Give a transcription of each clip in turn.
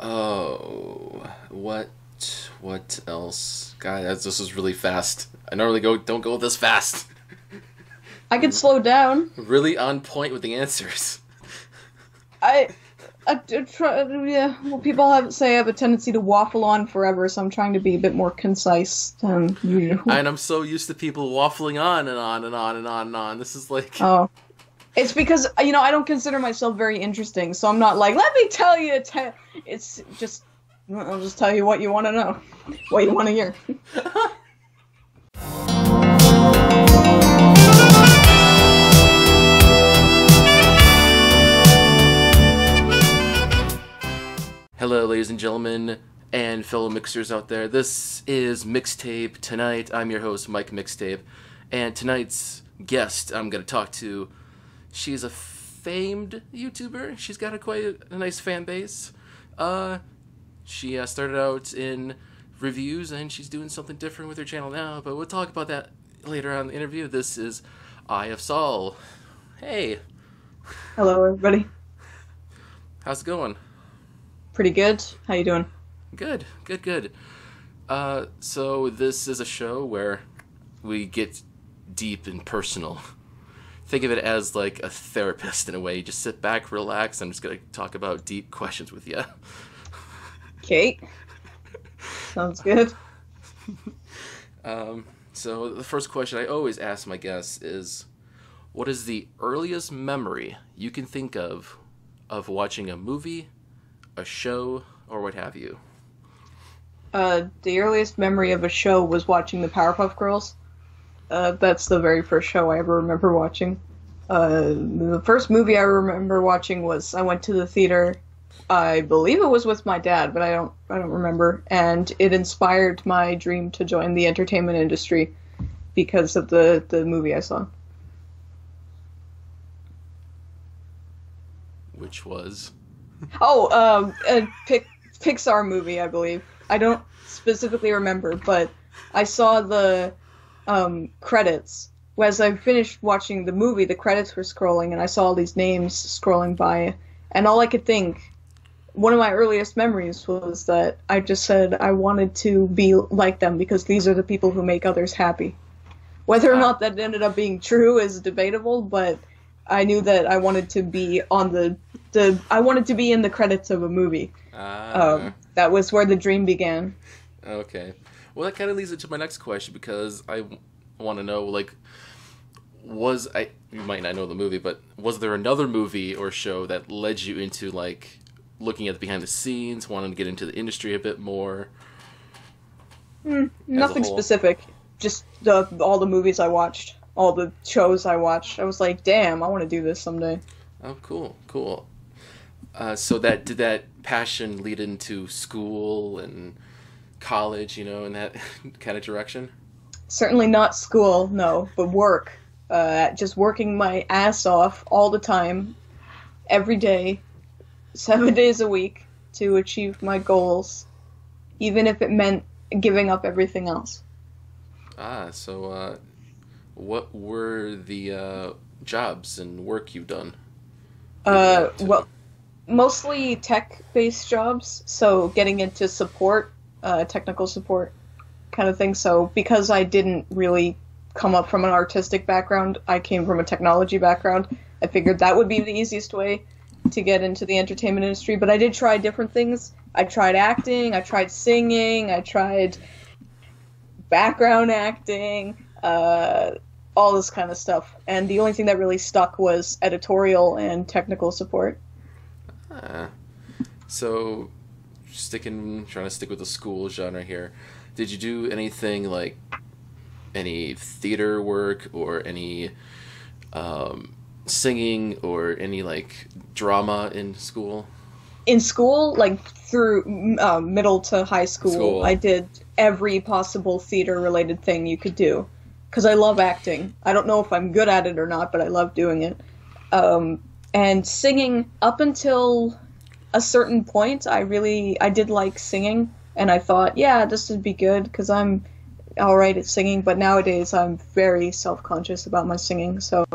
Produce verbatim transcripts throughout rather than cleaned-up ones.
Oh, what what else? God, this is really fast. I normally go don't go this fast. I could slow down. Really on point with the answers. I, I, I try, yeah. Well, people have say I have a tendency to waffle on forever, so I'm trying to be a bit more concise than you. And I'm so used to people waffling on and on and on and on and on. This is like oh. It's because, you know, I don't consider myself very interesting, so I'm not like, let me tell you, te it's just, I'll just tell you what you want to know, what you want to hear. Hello, ladies and gentlemen, and fellow mixers out there. This is Mixtape Tonight. I'm your host, Mike Mixtape, and tonight's guest I'm going to talk to... She's a famed YouTuber. She's got a quite a, a nice fan base. Uh, she uh, started out in reviews, and she's doing something different with her channel now, but we'll talk about that later on in the interview. This is EyeofSol. Hey. Hello, everybody. How's it going? Pretty good. How you doing? Good, good, good. Uh, so this is a show where we get deep and personal. Think of it as like a therapist in a way. You just sit back, relax, and I'm just going to talk about deep questions with you. Okay. Sounds good. Um, so the first question I always ask my guests is, what is the earliest memory you can think of of watching a movie, a show, or what have you? Uh, the earliest memory of a show was watching the Powerpuff Girls. Uh, that's the very first show I ever remember watching. Uh, the first movie I remember watching was, I went to the theater, I believe it was with my dad, but I don't, I don't remember, and it inspired my dream to join the entertainment industry because of the, the movie I saw. Which was? Oh, um, a pic Pixar movie, I believe. I don't specifically remember, but I saw the... Um, credits. As I finished watching the movie, the credits were scrolling, and I saw all these names scrolling by, and all I could think, one of my earliest memories was that I just said I wanted to be like them because these are the people who make others happy. Whether or not that ended up being true is debatable, but I knew that I wanted to be on the, the I wanted to be in the credits of a movie. Uh, um, that was where the dream began. Okay. Well, that kind of leads into my next question, because I want to know, like, was I, you might not know the movie, but was there another movie or show that led you into, like, looking at the behind the scenes, wanting to get into the industry a bit more? Mm, nothing specific. Just the, all the movies I watched, all the shows I watched. I was like, damn, I want to do this someday. Oh, cool, cool. Uh, so that did that passion lead into school and... college, you know, in that kind of direction? Certainly not school, no, but work. Uh, just working my ass off all the time, every day, seven days a week, to achieve my goals, even if it meant giving up everything else. Ah, so uh, what were the uh, jobs and work you've done? Uh, well, mostly tech-based jobs, so getting into support, Uh, technical support kind of thing. So because I didn't really come up from an artistic background, I came from a technology background. I figured that would be the easiest way to get into the entertainment industry. But I did try different things. I tried acting, I tried singing, I tried background acting, uh, all this kind of stuff. And the only thing that really stuck was editorial and technical support. Uh, so... Sticking, trying to stick with the school genre here. Did you do anything like any theater work or any um, singing or any like drama in school? In school, like through uh, middle to high school, school, I did every possible theater-related thing you could do because I love acting. I don't know if I'm good at it or not, but I love doing it. Um, and singing up until a certain point, I really, I did like singing, and I thought, yeah, this would be good, because I'm alright at singing, but nowadays I'm very self-conscious about my singing, so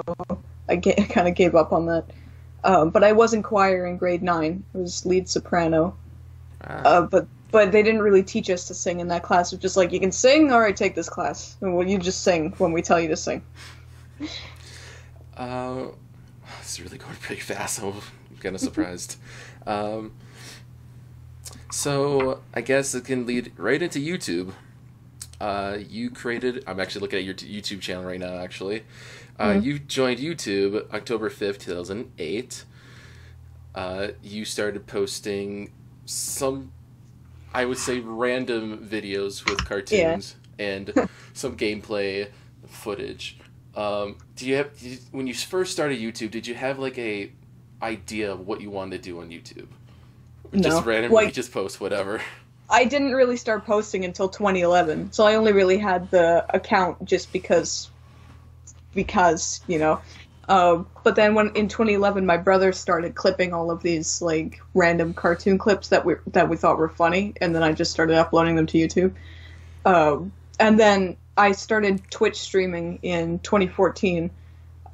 I, I kind of gave up on that. Um, but I was in choir in grade nine. I was lead soprano. Ah. Uh, but but they didn't really teach us to sing in that class. It was just like, you can sing, all right, take this class. Well, you just sing when we tell you to sing. Uh, this is really going pretty fast. I'm kind of surprised. um, so I guess it can lead right into YouTube. Uh, you created, I'm actually looking at your YouTube channel right now, actually. Uh, mm-hmm. You joined YouTube October fifth, two thousand eight. Uh, you started posting some, I would say, random videos with cartoons yeah. and some gameplay footage. Um, do you have, did, when you first started YouTube, did you have like a idea of what you wanted to do on YouTube? No. Just randomly, like, just post whatever. I didn't really start posting until twenty eleven, so I only really had the account just because, because, you know. Uh, but then when in twenty eleven, my brother started clipping all of these like random cartoon clips that we that we thought were funny, and then I just started uploading them to YouTube. Uh, and then I started Twitch streaming in twenty fourteen,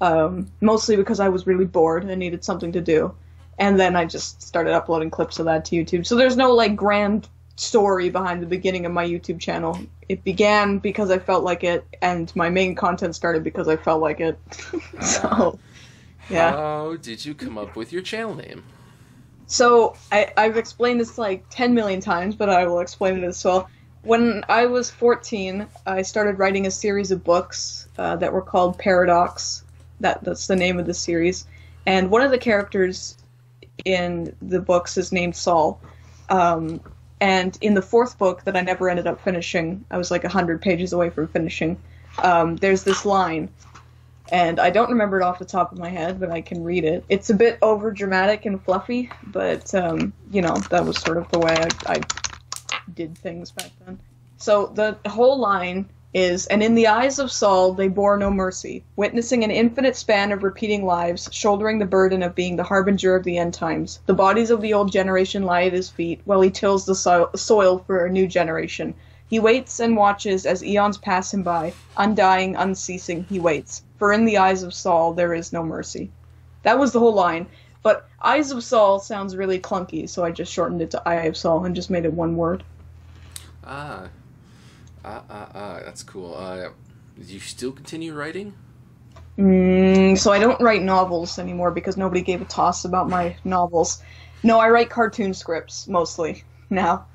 um, mostly because I was really bored and needed something to do. And then I just started uploading clips of that to YouTube. So there's no like grand story behind the beginning of my YouTube channel. It began because I felt like it, and my main content started because I felt like it. So, yeah. How did you come up with your channel name? So, I, I've explained this like ten million times, but I will explain it as well. When I was fourteen, I started writing a series of books uh, that were called Paradox. That, that's the name of the series. And one of the characters in the books is named Sol. Um, And in the fourth book that I never ended up finishing, I was like one hundred pages away from finishing, um, there's this line, and I don't remember it off the top of my head, but I can read it. It's a bit over-dramatic and fluffy, but, um, you know, that was sort of the way I, I did things back then. So the whole line is, "And in the eyes of Sol, they bore no mercy, witnessing an infinite span of repeating lives, shouldering the burden of being the harbinger of the end times. The bodies of the old generation lie at his feet, while he tills the so soil for a new generation. He waits and watches as eons pass him by. Undying, unceasing, he waits. For in the eyes of Sol, there is no mercy." That was the whole line. But Eyes of Sol sounds really clunky, so I just shortened it to Eye of Sol and just made it one word. Ah... Ah, ah, ah, that's cool. Uh, do you still continue writing? Mm, so I don't write novels anymore because nobody gave a toss about my novels. No, I write cartoon scripts, mostly, now.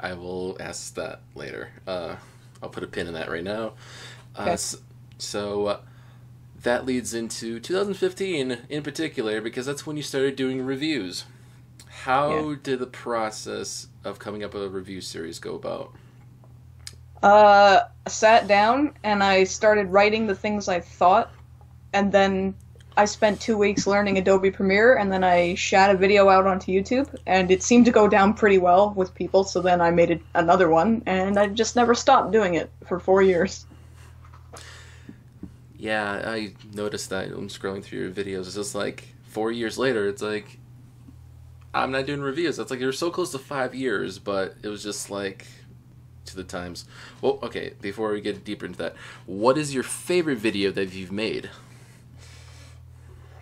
I will ask that later. Uh, I'll put a pin in that right now. Uh, okay. So, so uh, that leads into two thousand fifteen in particular, because that's when you started doing reviews. How yeah. did the process of coming up with a review series go about? Uh, sat down and I started writing the things I thought, and then I spent two weeks learning Adobe Premiere, and then I shot a video out onto YouTube, and it seemed to go down pretty well with people, so then I made it another one, and I just never stopped doing it for four years. Yeah, I noticed that. I'm scrolling through your videos. It's just like, four years later, it's like, I'm not doing reviews. It's like, you're so close to five years, but it was just like... to the times. Well, okay, before we get deeper into that, what is your favorite video that you've made?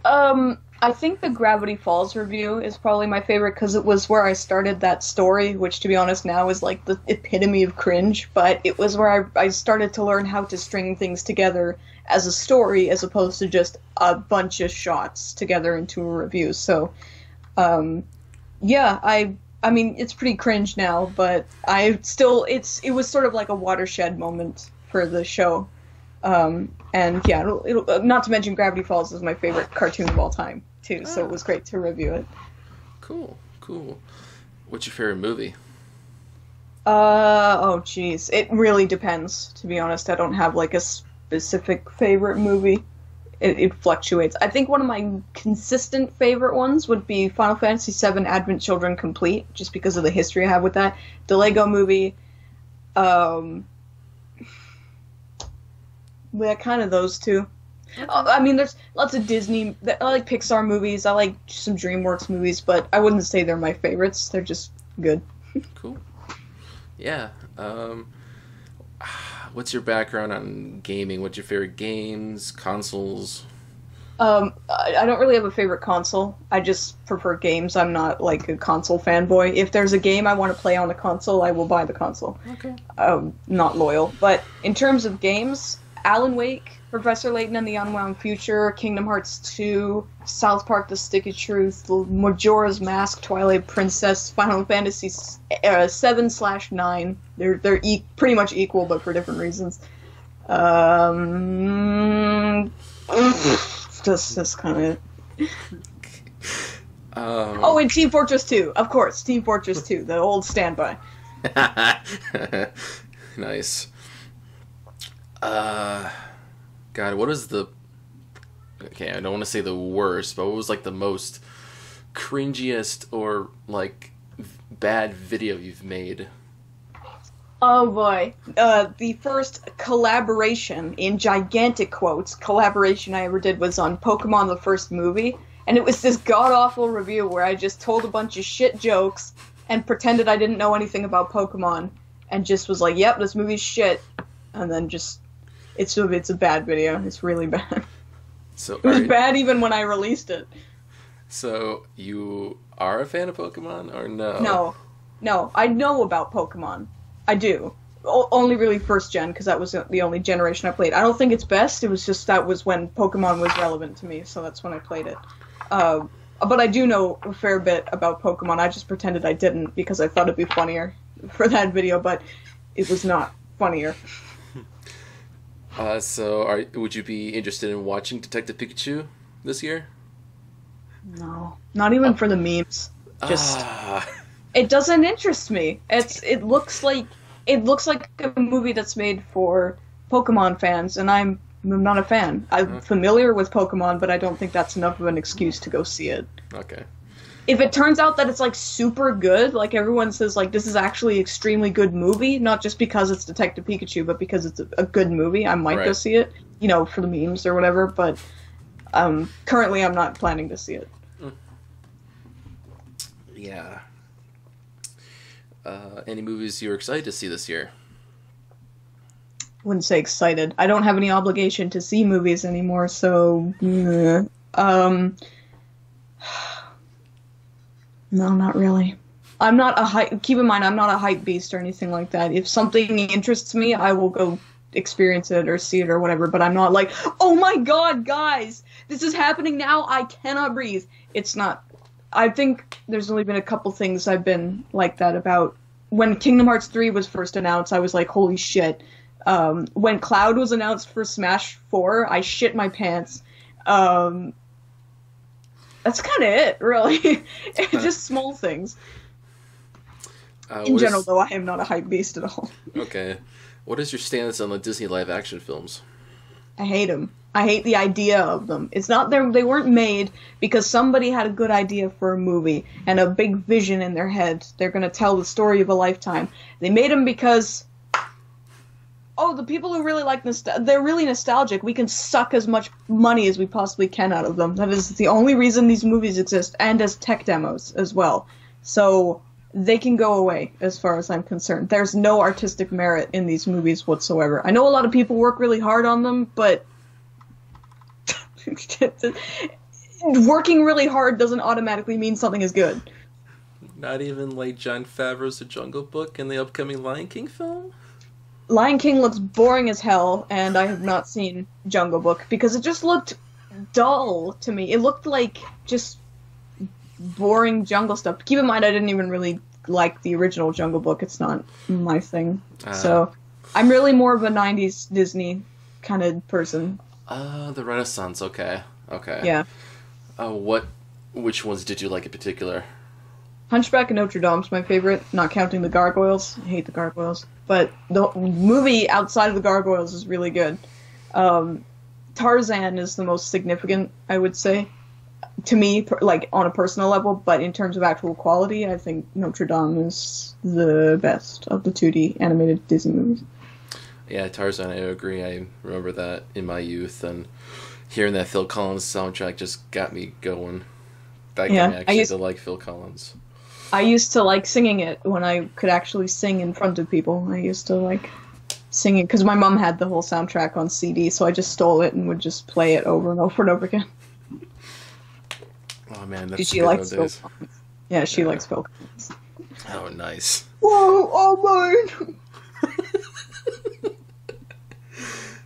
Um, I think the Gravity Falls review is probably my favorite because it was where I started that story, which to be honest now is like the epitome of cringe, but it was where I, I started to learn how to string things together as a story as opposed to just a bunch of shots together into a review. So, um, yeah, I... I mean, it's pretty cringe now, but I still, it's, it was sort of like a watershed moment for the show. Um, and yeah, it'll, it'll, not to mention Gravity Falls is my favorite cartoon of all time, too, so it was great to review it. Cool, cool. What's your favorite movie? Uh, oh geez, it really depends, to be honest. I don't have like a specific favorite movie. It, it fluctuates. I think one of my consistent favorite ones would be Final Fantasy seven Advent Children Complete, just because of the history I have with that. The Lego Movie. Um, yeah, kind of those two. I mean, there's lots of Disney. I like Pixar movies. I like some Dreamworks movies, but I wouldn't say they're my favorites. They're just good. Cool. Yeah. Um... What's your background on gaming? What's your favorite games, consoles? Um, I don't really have a favorite console. I just prefer games. I'm not, like, a console fanboy. If there's a game I want to play on the console, I will buy the console. Okay. Um, not loyal. But in terms of games, Alan Wake, Professor Layton and the Unwound Future, Kingdom Hearts two, South Park: The Stick of Truth, Majora's Mask, Twilight Princess, Final Fantasy seven slash nine. They're, they're e pretty much equal, but for different reasons. Um... That's, that's kind of it. Um, oh, and Team Fortress two. Of course, Team Fortress two, the old standby. Nice. Uh, God, what was the... Okay, I don't want to say the worst, but what was, like, the most cringiest or, like, bad video you've made? Oh boy. Uh, the first collaboration, in gigantic quotes, collaboration I ever did was on Pokemon the First Movie, and it was this god-awful review where I just told a bunch of shit jokes and pretended I didn't know anything about Pokemon, and just was like, yep, this movie's shit, and then just, it's, it's a bad video, it's really bad. So, it was bad even when I released it. So, you are a fan of Pokemon, or no? No. No, I know about Pokemon. I do. O only really first gen, because that was the only generation I played. I don't think it's best, it was just that was when Pokemon was relevant to me, so that's when I played it. Uh, but I do know a fair bit about Pokemon, I just pretended I didn't, because I thought it'd be funnier for that video, but it was not funnier. Uh, so, are, would you be interested in watching Detective Pikachu this year? No. Not even oh. for the memes. Just... Ah. It doesn't interest me. It's, it looks like... It looks like a movie that's made for Pokemon fans, and I'm, I'm not a fan. I'm familiar with Pokemon, but I don't think that's enough of an excuse to go see it. Okay. If it turns out that it's, like, super good, like, everyone says, like, this is actually an extremely good movie, not just because it's Detective Pikachu, but because it's a, a good movie, I might right. go see it, you know, for the memes or whatever, but um, currently I'm not planning to see it. Yeah. Uh, any movies you're excited to see this year? Wouldn't say excited. I don't have any obligation to see movies anymore, so... Mm, um, no, not really. I'm not a hype... Keep in mind, I'm not a hype beast or anything like that. If something interests me, I will go experience it or see it or whatever, but I'm not like, oh my god, guys! This is happening now! I cannot breathe! It's not... I think there's only been a couple things I've been like that about. When Kingdom Hearts three was first announced, I was like, holy shit. Um, when Cloud was announced for Smash four, I shit my pants. Um, that's kind of it, really. Just small things. Uh, In general, is... though, I am not a hype beast at all. Okay. What is your stance on the Disney live-action films? I hate them. I hate the idea of them. It's not their, they weren't made because somebody had a good idea for a movie and a big vision in their head. They're going to tell the story of a lifetime. They made them because, oh, the people who really like nostalgia, they're really nostalgic. We can suck as much money as we possibly can out of them. That is the only reason these movies exist, and as tech demos as well. So they can go away, as far as I'm concerned. There's no artistic merit in these movies whatsoever. I know a lot of people work really hard on them, but... working really hard doesn't automatically mean something is good. Not even like Jon Favreau's The Jungle Book and the upcoming Lion King film? Lion King looks boring as hell, and I have not seen Jungle Book because it just looked dull to me. It looked like just boring jungle stuff. Keep in mind, I didn't even really like the original Jungle Book. It's not my thing. Uh, so I'm really more of a nineties Disney kind of person. Uh, the Renaissance, okay. Okay. Yeah. Uh, what, which ones did you like in particular? Hunchback of Notre Dame's my favorite, not counting the gargoyles. I hate the gargoyles. But the movie outside of the gargoyles is really good. Um, Tarzan is the most significant, I would say, to me, like, on a personal level, but in terms of actual quality, I think Notre Dame is the best of the two D animated Disney movies. Yeah, Tarzan, I agree. I remember that in my youth, and hearing that Phil Collins soundtrack just got me going. That yeah, got me actually I used, to like Phil Collins. I used to like singing it when I could actually sing in front of people. I used to like singing, because my mom had the whole soundtrack on C D, so I just stole it and would just play it over and over and over again. Oh man, that's she likes Phil Collins. Yeah, she yeah. likes Phil Collins. Oh, nice. Whoa, oh my!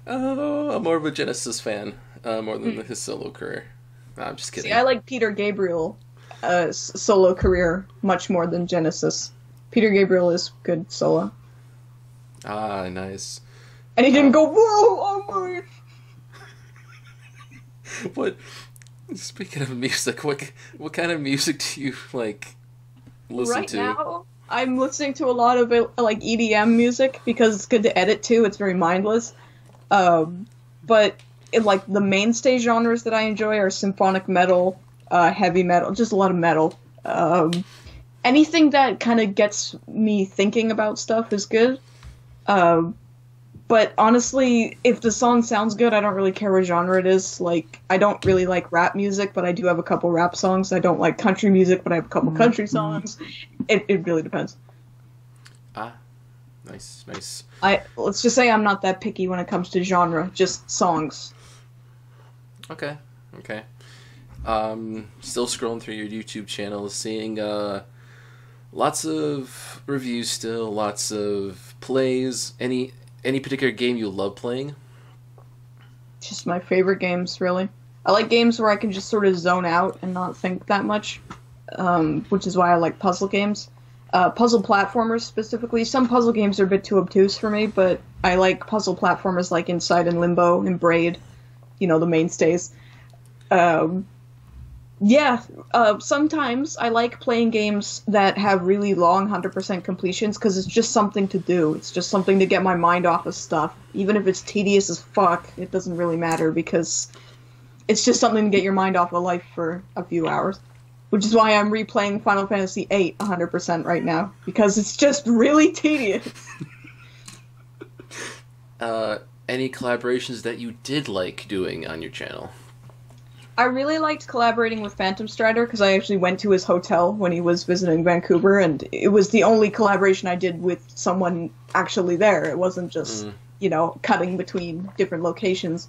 Oh, I'm more of a Genesis fan, uh, more than mm. his solo career. No, I'm just kidding. See, I like Peter Gabriel, uh, solo career much more than Genesis. Peter Gabriel is good solo. Ah, nice. And he didn't uh, go, whoa, oh my! What? Speaking of music, what what kind of music do you like? Listen right to. Now, I'm listening to a lot of like E D M music because it's good to edit to. It's very mindless. Um, but it, like the mainstay genres that I enjoy are symphonic metal, uh, heavy metal, just a lot of metal. Um, anything that kind of gets me thinking about stuff is good. Um, but honestly, if the song sounds good, I don't really care what genre it is. Like, I don't really like rap music, but I do have a couple rap songs. I don't like country music, but I have a couple country songs. It, it really depends. Ah, nice, nice. I let's just say I'm not that picky when it comes to genre, just songs. Okay, okay. Um, still scrolling through your YouTube channel, seeing uh, lots of reviews still, lots of plays, any... Any particular game you love playing? Just my favorite games, really. I like games where I can just sort of zone out and not think that much, um, which is why I like puzzle games. Uh, puzzle platformers, specifically. Some puzzle games are a bit too obtuse for me, but I like puzzle platformers like Inside and Limbo and Braid, you know, the mainstays. Um, yeah, uh, sometimes I like playing games that have really long one hundred percent completions because it's just something to do. It's just something to get my mind off of stuff. Even if it's tedious as fuck, it doesn't really matter because it's just something to get your mind off of life for a few hours. Which is why I'm replaying Final Fantasy eight one hundred percent right now because it's just really tedious. uh, any collaborations that you did like doing on your channel? I really liked collaborating with Phantom Strider because I actually went to his hotel when he was visiting Vancouver, and it was the only collaboration I did with someone actually there. It wasn't just, mm. you know, cutting between different locations.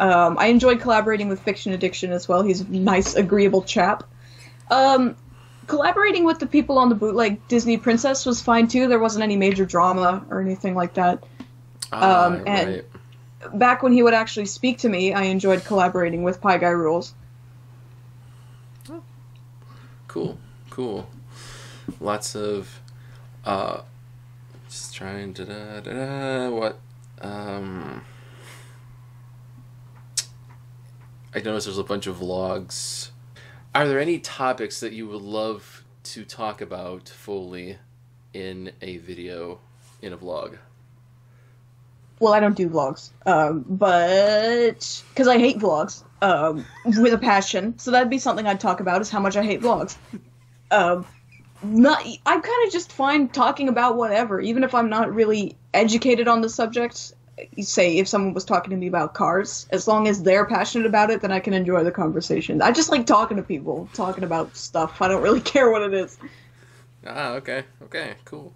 Um, I enjoyed collaborating with Fiction Addiction as well. He's a nice, agreeable chap. Um, collaborating with the people on the bootleg Disney Princess was fine, too. There wasn't any major drama or anything like that. Ah, um, and right. Back when he would actually speak to me, I enjoyed collaborating with Pie Guy Rules. Cool, cool. Lots of, uh, just trying da da da da. What? Um, I noticed there's a bunch of vlogs. Are there any topics that you would love to talk about fully in a video, in a vlog? Well, I don't do vlogs, um, but because I hate vlogs um, with a passion, so that'd be something I'd talk about is how much I hate vlogs. Um, not, I'm kind of just fine talking about whatever, even if I'm not really educated on the subject. Say if someone was talking to me about cars, as long as they're passionate about it, then I can enjoy the conversation. I just like talking to people, talking about stuff. I don't really care what it is. Ah, okay, okay, cool.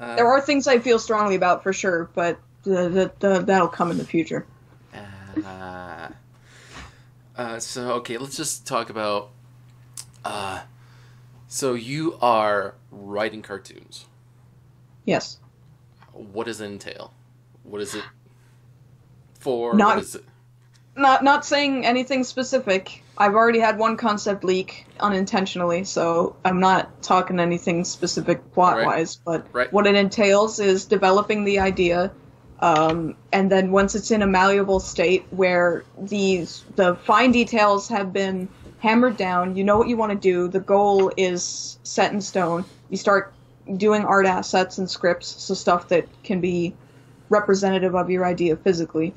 Uh, there are things I feel strongly about, for sure, but th th th that'll come in the future. uh, uh, so, okay, let's just talk about... Uh, so, you are writing cartoons. Yes. What does it entail? What is it for? Not, what is it? Not, not saying anything specific. I've already had one concept leak unintentionally, so I'm not talking anything specific plot-wise, right. but right. what it entails is developing the idea, um, and then once it's in a malleable state where these the fine details have been hammered down, you know what you want to do, the goal is set in stone, you start doing art assets and scripts, so stuff that can be representative of your idea physically.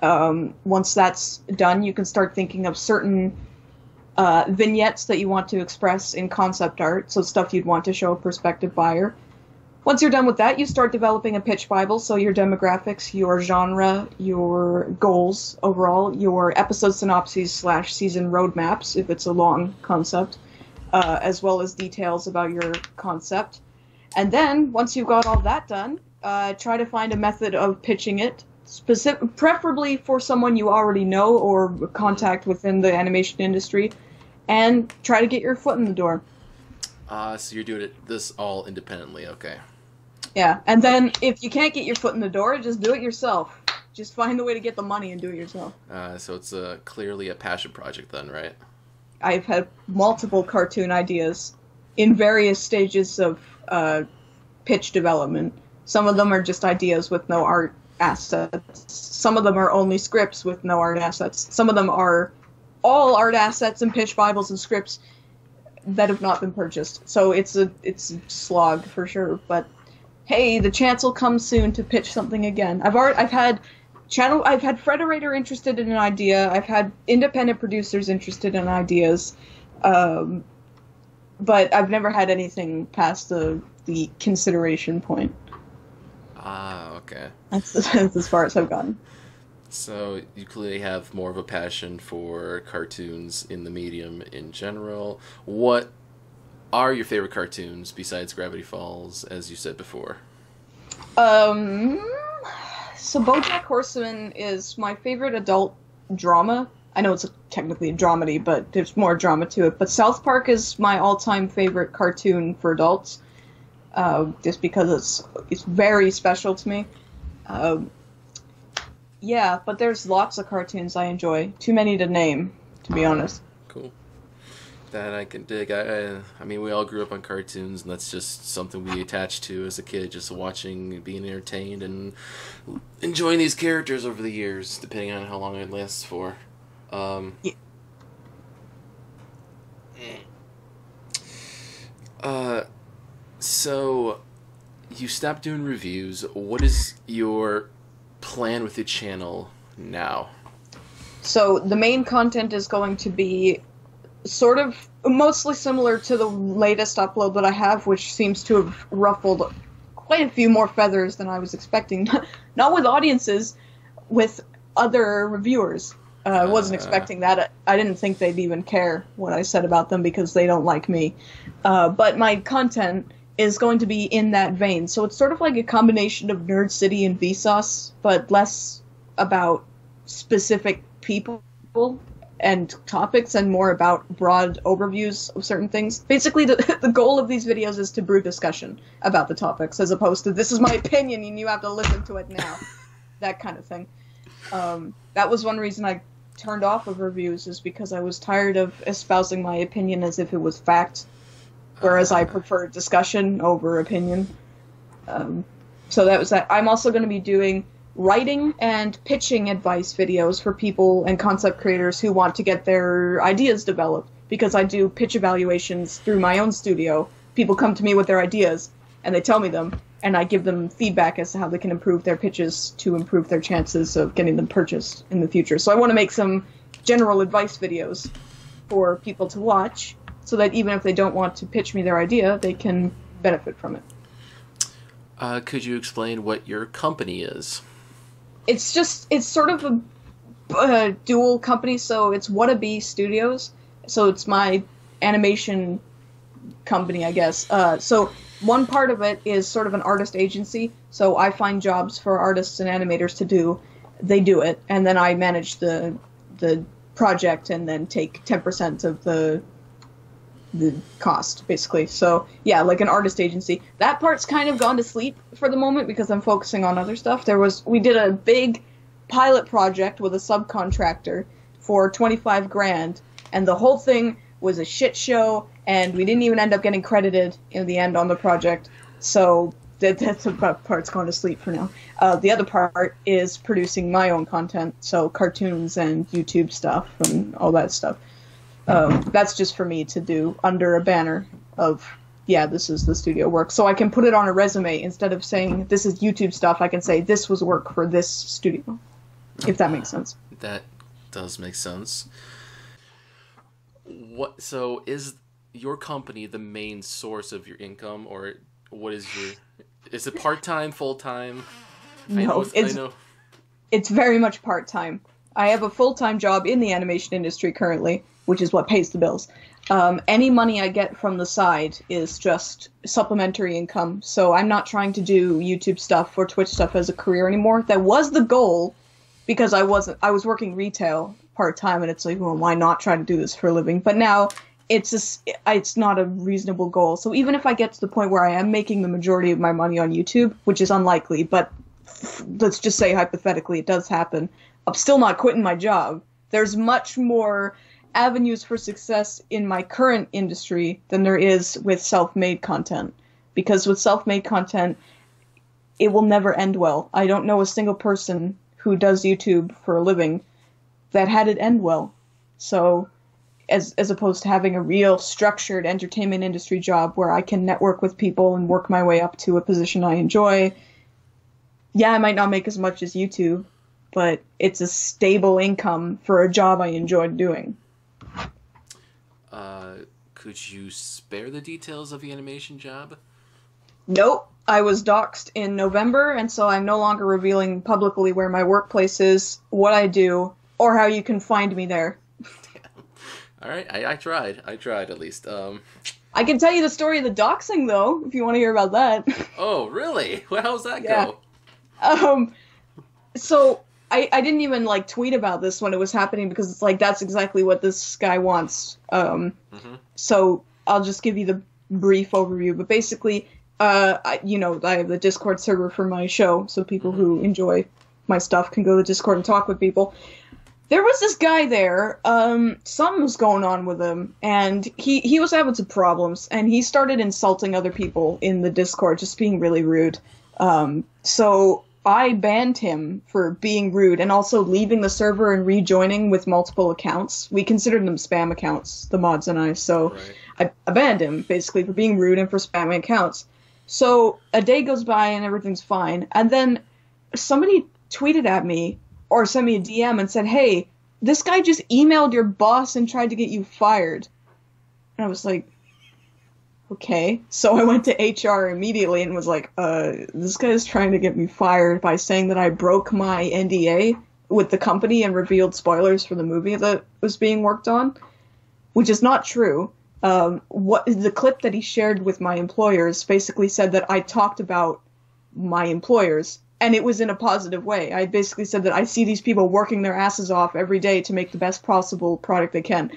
Um, once that's done, you can start thinking of certain uh, vignettes that you want to express in concept art, so stuff you'd want to show a prospective buyer. Once you're done with that, you start developing a pitch bible, so your demographics, your genre, your goals overall, your episode synopses slash season roadmaps, if it's a long concept, uh, as well as details about your concept. And then, once you've got all that done, uh, try to find a method of pitching it. Specific, preferably for someone you already know or contact within the animation industry, and try to get your foot in the door. Ah, uh, so you're doing it this all independently, okay. Yeah, and then if you can't get your foot in the door, just do it yourself. Just find the way to get the money and do it yourself. Uh, so it's uh, clearly a passion project then, right? I've had multiple cartoon ideas in various stages of uh, pitch development. Some of them are just ideas with no art assets. Some of them are only scripts with no art assets. Some of them are all art assets and pitch bibles and scripts that have not been purchased. So it's a it's a slog for sure, but hey, the chance will come soon to pitch something again. I've already, I've had channel I've had Frederator interested in an idea. I've had independent producers interested in ideas. Um, but I've never had anything past the the consideration point. Ah, okay. That's, that's as far as I've gotten. So you clearly have more of a passion for cartoons in the medium in general. What are your favorite cartoons besides Gravity Falls, as you said before? Um, so BoJack Horseman is my favorite adult drama. I know it's a, technically a dramedy, but there's more drama to it. But South Park is my all-time favorite cartoon for adults. Uh, just because it's it's very special to me. Um, yeah, but there's lots of cartoons I enjoy. Too many to name, to be honest. Cool. That I can dig. I, I, I mean, we all grew up on cartoons, and that's just something we attached to as a kid, just watching, being entertained, and enjoying these characters over the years, depending on how long it lasts for. Um, yeah. Uh... So, you stopped doing reviews. What is your plan with the channel now? So, the main content is going to be sort of mostly similar to the latest upload that I have, which seems to have ruffled quite a few more feathers than I was expecting. Not with audiences, with other reviewers. Uh, I wasn't uh, expecting that. I didn't think they'd even care what I said about them because they don't like me. Uh, but my content is going to be in that vein. So it's sort of like a combination of Nerd City and Vsauce, but less about specific people and topics and more about broad overviews of certain things. Basically, the, the goal of these videos is to brew discussion about the topics as opposed to, this is my opinion and you have to listen to it now. That kind of thing. Um, that was one reason I turned off of reviews, is because I was tired of espousing my opinion as if it was fact, whereas uh, I prefer discussion over opinion. Um, so that was that. I'm also going to be doing writing and pitching advice videos for people and concept creators who want to get their ideas developed, because I do pitch evaluations through my own studio. People come to me with their ideas, and they tell me them, and I give them feedback as to how they can improve their pitches to improve their chances of getting them purchased in the future. So I want to make some general advice videos for people to watch so that even if they don't want to pitch me their idea, they can benefit from it. Uh, could you explain what your company is? It's just, it's sort of a, a dual company, so it's Wannabe Studios. So it's my animation company, I guess. Uh, so... One part of it is sort of an artist agency, so I find jobs for artists and animators to do. They do it, and then I manage the the project and then take ten percent of the the cost, basically. So, yeah, like an artist agency. That part's kind of gone to sleep for the moment because I'm focusing on other stuff. There was we did a big pilot project with a subcontractor for twenty-five grand, and the whole thing was a shit show, and we didn't even end up getting credited in the end on the project, so that, that's the part's gone to sleep for now. Uh, the other part is producing my own content, so cartoons and YouTube stuff and all that stuff. Um, that's just for me to do under a banner of, yeah, this is the studio work, so I can put it on a resume. Instead of saying, this is YouTube stuff, I can say, this was work for this studio, if that makes sense. That does make sense. What so is your company the main source of your income, or what is your? Is it part time, full time? No, I know it's, it's I know. It's very much part time. I have a full time job in the animation industry currently, which is what pays the bills. Um, any money I get from the side is just supplementary income. So I'm not trying to do YouTube stuff or Twitch stuff as a career anymore. That was the goal, because I wasn't. I was working retail part-time, and it's like, well, why not try to do this for a living? But now it's just, it's not a reasonable goal. So even if I get to the point where I am making the majority of my money on YouTube, which is unlikely, but let's just say hypothetically it does happen, I'm still not quitting my job. There's much more avenues for success in my current industry than there is with self-made content. Because with self-made content, it will never end well. I don't know a single person who does YouTube for a living that had it end well. So, as as opposed to having a real structured entertainment industry job where I can network with people and work my way up to a position I enjoy, yeah, I might not make as much as YouTube, but it's a stable income for a job I enjoyed doing. Uh, could you spare the details of the animation job? Nope. I was doxxed in November, and so I'm no longer revealing publicly where my workplace is, what I do, or how you can find me there. All right, I, I tried. I tried, at least. Um, I can tell you the story of the doxing, though, if you want to hear about that. Oh, really? Well, how's that yeah. go? Um, so I, I didn't even, like, tweet about this when it was happening, because it's like, that's exactly what this guy wants. Um, mm-hmm. So I'll just give you the brief overview. But basically, uh, I, you know, I have the Discord server for my show, so people mm-hmm. who enjoy my stuff can go to Discord and talk with people. There was this guy there, um, something was going on with him, and he, he was having some problems, and he started insulting other people in the Discord, just being really rude. Um, so I banned him for being rude, and also leaving the server and rejoining with multiple accounts. We considered them spam accounts, the mods and I, so right. I, I banned him, basically, for being rude and for spamming accounts. So a day goes by, and everything's fine, and then somebody tweeted at me, or sent me a D M and said, hey, this guy just emailed your boss and tried to get you fired. And I was like, okay. So I went to H R immediately and was like, uh, this guy is trying to get me fired by saying that I broke my N D A with the company and revealed spoilers for the movie that was being worked on, which is not true. Um, what the clip that he shared with my employers basically said that I talked about my employers. And it was in a positive way. I basically said that I see these people working their asses off every day to make the best possible product they can.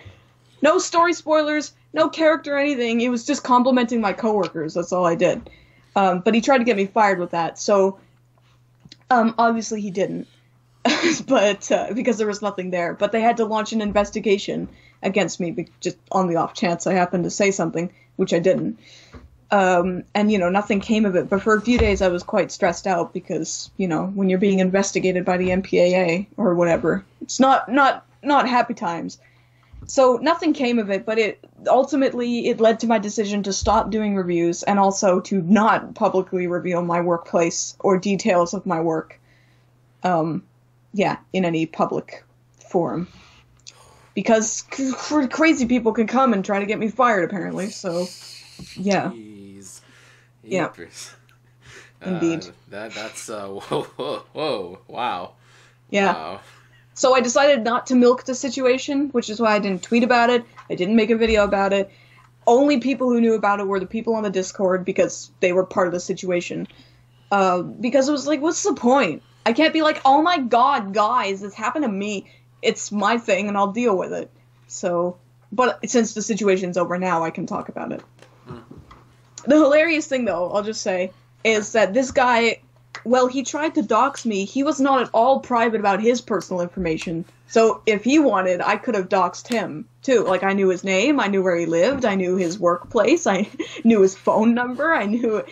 No story spoilers, no character, anything. It was just complimenting my coworkers. That's all I did. Um, but he tried to get me fired with that. So um, obviously he didn't, but uh, because there was nothing there. But they had to launch an investigation against me just on the off chance I happened to say something, which I didn't. Um, and, you know, nothing came of it. But for a few days I was quite stressed out because, you know, when you're being investigated by the M P A A or whatever, it's not, not, not happy times. So nothing came of it, but it ultimately it led to my decision to stop doing reviews and also to not publicly reveal my workplace or details of my work. Um, yeah, in any public forum. Because c- crazy people can come and try to get me fired, apparently, so... Yeah. Jeez. Yeah. Uh, Indeed. That that's uh, whoa whoa whoa wow. Yeah. Wow. So I decided not to milk the situation, which is why I didn't tweet about it. I didn't make a video about it. Only people who knew about it were the people on the Discord because they were part of the situation. Uh, because it was like, what's the point? I can't be like, oh my god, guys, this happened to me. It's my thing, and I'll deal with it. So, but since the situation's over now, I can talk about it. The hilarious thing, though, I'll just say, is that this guy, well, he tried to dox me. He was not at all private about his personal information. So if he wanted, I could have doxed him, too. Like, I knew his name, I knew where he lived, I knew his workplace, I knew his phone number, I knew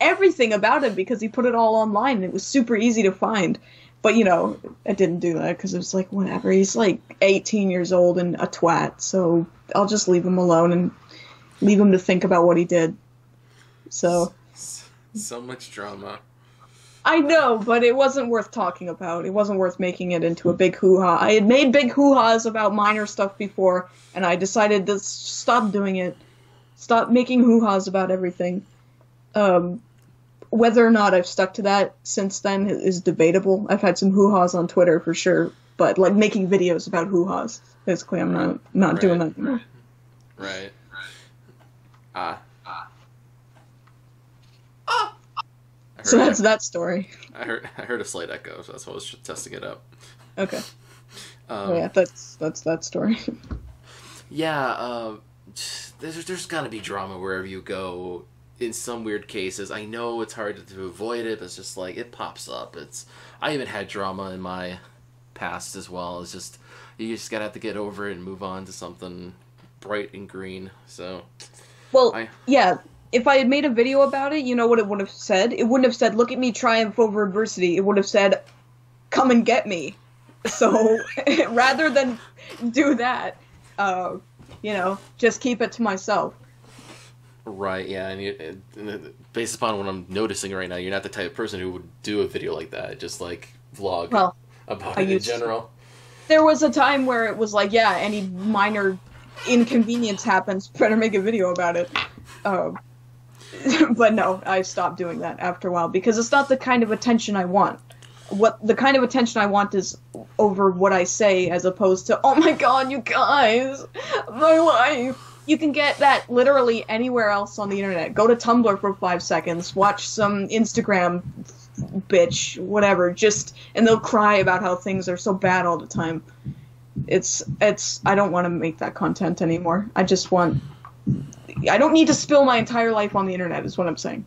everything about him because he put it all online and it was super easy to find. But, you know, I didn't do that because it was like, whatever. He's like eighteen years old and a twat, so I'll just leave him alone and leave him to think about what he did. So so much drama. I know, but it wasn't worth talking about. It wasn't worth making it into a big hoo-ha. I had made big hoo-has about minor stuff before, and I decided to stop doing it. Stop making hoo-has about everything. Um, whether or not I've stuck to that since then is debatable. I've had some hoo-has on Twitter for sure, but like making videos about hoo-has, basically I'm not, not right. doing that anymore. Right. Ah. Ah. Ah. So that's I, that story. I heard, I heard a slight echo, so that's why I was just testing it out. Okay. Um, yeah, that's that's that story. Yeah, uh, there's there's gotta be drama wherever you go. In some weird cases, I know it's hard to avoid it, but it's just like it pops up. It's I even had drama in my past as well. It's just you just gotta have to get over it and move on to something bright and green. So, well, I, yeah. If I had made a video about it, you know what it would have said? It wouldn't have said, "Look at me triumph over adversity." It would have said, "Come and get me." So rather than do that, uh, you know, just keep it to myself. Right, yeah, and, you, and based upon what I'm noticing right now, you're not the type of person who would do a video like that, just like vlog well, about I it in general. To. There was a time where it was like, yeah, any minor inconvenience happens, better make a video about it. Um, but no, I stopped doing that after a while, because it's not the kind of attention I want. What the kind of attention I want is over what I say, as opposed to, oh my god, you guys, my life. You can get that literally anywhere else on the internet. Go to Tumblr for five seconds, watch some Instagram bitch, whatever, just, and they'll cry about how things are so bad all the time. It's, it's, I don't want to make that content anymore. I just want, I don't need to spill my entire life on the internet, is what I'm saying.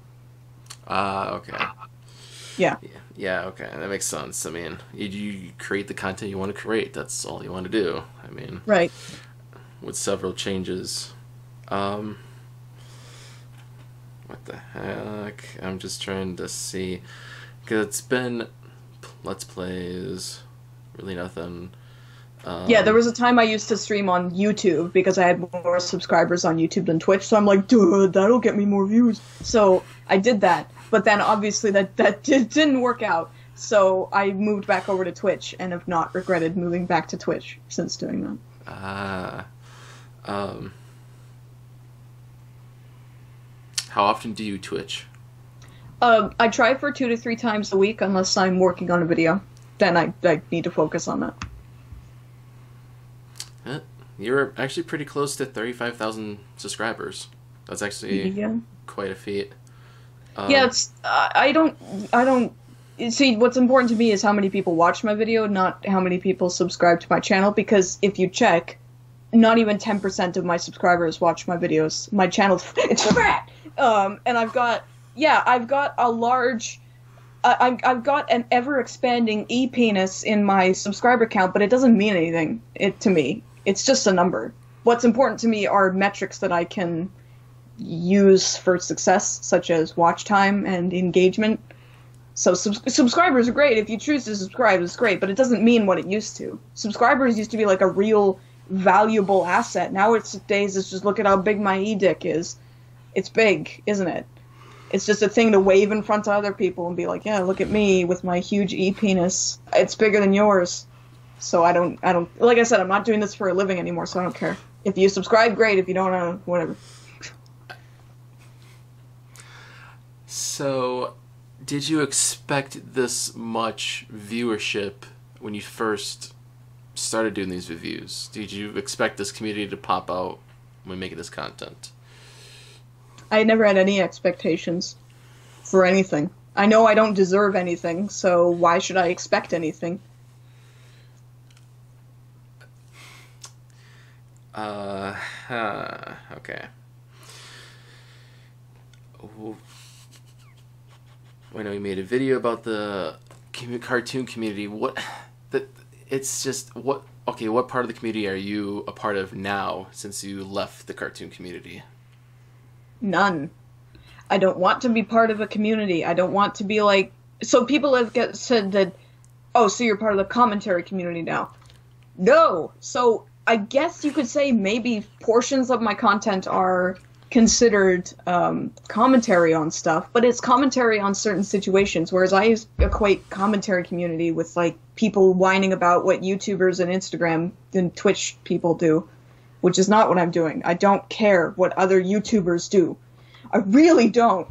Ah, uh, okay. Yeah. Yeah. Yeah, okay, that makes sense. I mean, you, you create the content you want to create. That's all you want to do. I mean, right. With several changes, um, what the heck? I'm just trying to see, because it's been Let's Plays, really nothing. Um, yeah, there was a time I used to stream on YouTube because I had more subscribers on YouTube than Twitch, so I'm like, dude, that'll get me more views. So I did that. But then, obviously, that, that did, didn't work out, so I moved back over to Twitch and have not regretted moving back to Twitch since doing that. Ah. Uh, um, how often do you Twitch? Uh, I try for two to three times a week, unless I'm working on a video. Then I, I need to focus on that. Uh, you're actually pretty close to thirty-five thousand subscribers. That's actually yeah. quite a feat. Um, yeah, it's, uh, I don't, I don't, see, what's important to me is how many people watch my video, not how many people subscribe to my channel, because if you check, not even ten percent of my subscribers watch my videos. My channel, it's fat! Um, and I've got, yeah, I've got a large, uh, I've, I've got an ever-expanding e-penis in my subscriber count, but it doesn't mean anything it to me. It's just a number. What's important to me are metrics that I can use for success, such as watch time and engagement. So sub subscribers are great. If you choose to subscribe, it's great, but it doesn't mean what it used to. Subscribers used to be like a real valuable asset. Nowadays it's just, look at how big my e-dick is. It's big, isn't it? It's just a thing to wave in front of other people and be like, yeah, look at me with my huge e-penis. It's bigger than yours. So I don't, I don't, like I said, I'm not doing this for a living anymore, so I don't care. If you subscribe, great. If you don't, uh, whatever. So, did you expect this much viewership when you first started doing these reviews? Did you expect this community to pop out when making this content? I never had any expectations for anything. I know I don't deserve anything, so why should I expect anything? Uh, huh. Okay. Oh. I know you made a video about the cartoon community. What, that it's just what? Okay, what part of the community are you a part of now since you left the cartoon community? None. I don't want to be part of a community. I don't want to be like. So people have get, said that. Oh, so you're part of the commentary community now? No. So I guess you could say maybe portions of my content are considered um, commentary on stuff, but it's commentary on certain situations, whereas I equate commentary community with, like, people whining about what YouTubers and Instagram and Twitch people do, which is not what I'm doing. I don't care what other YouTubers do. I really don't.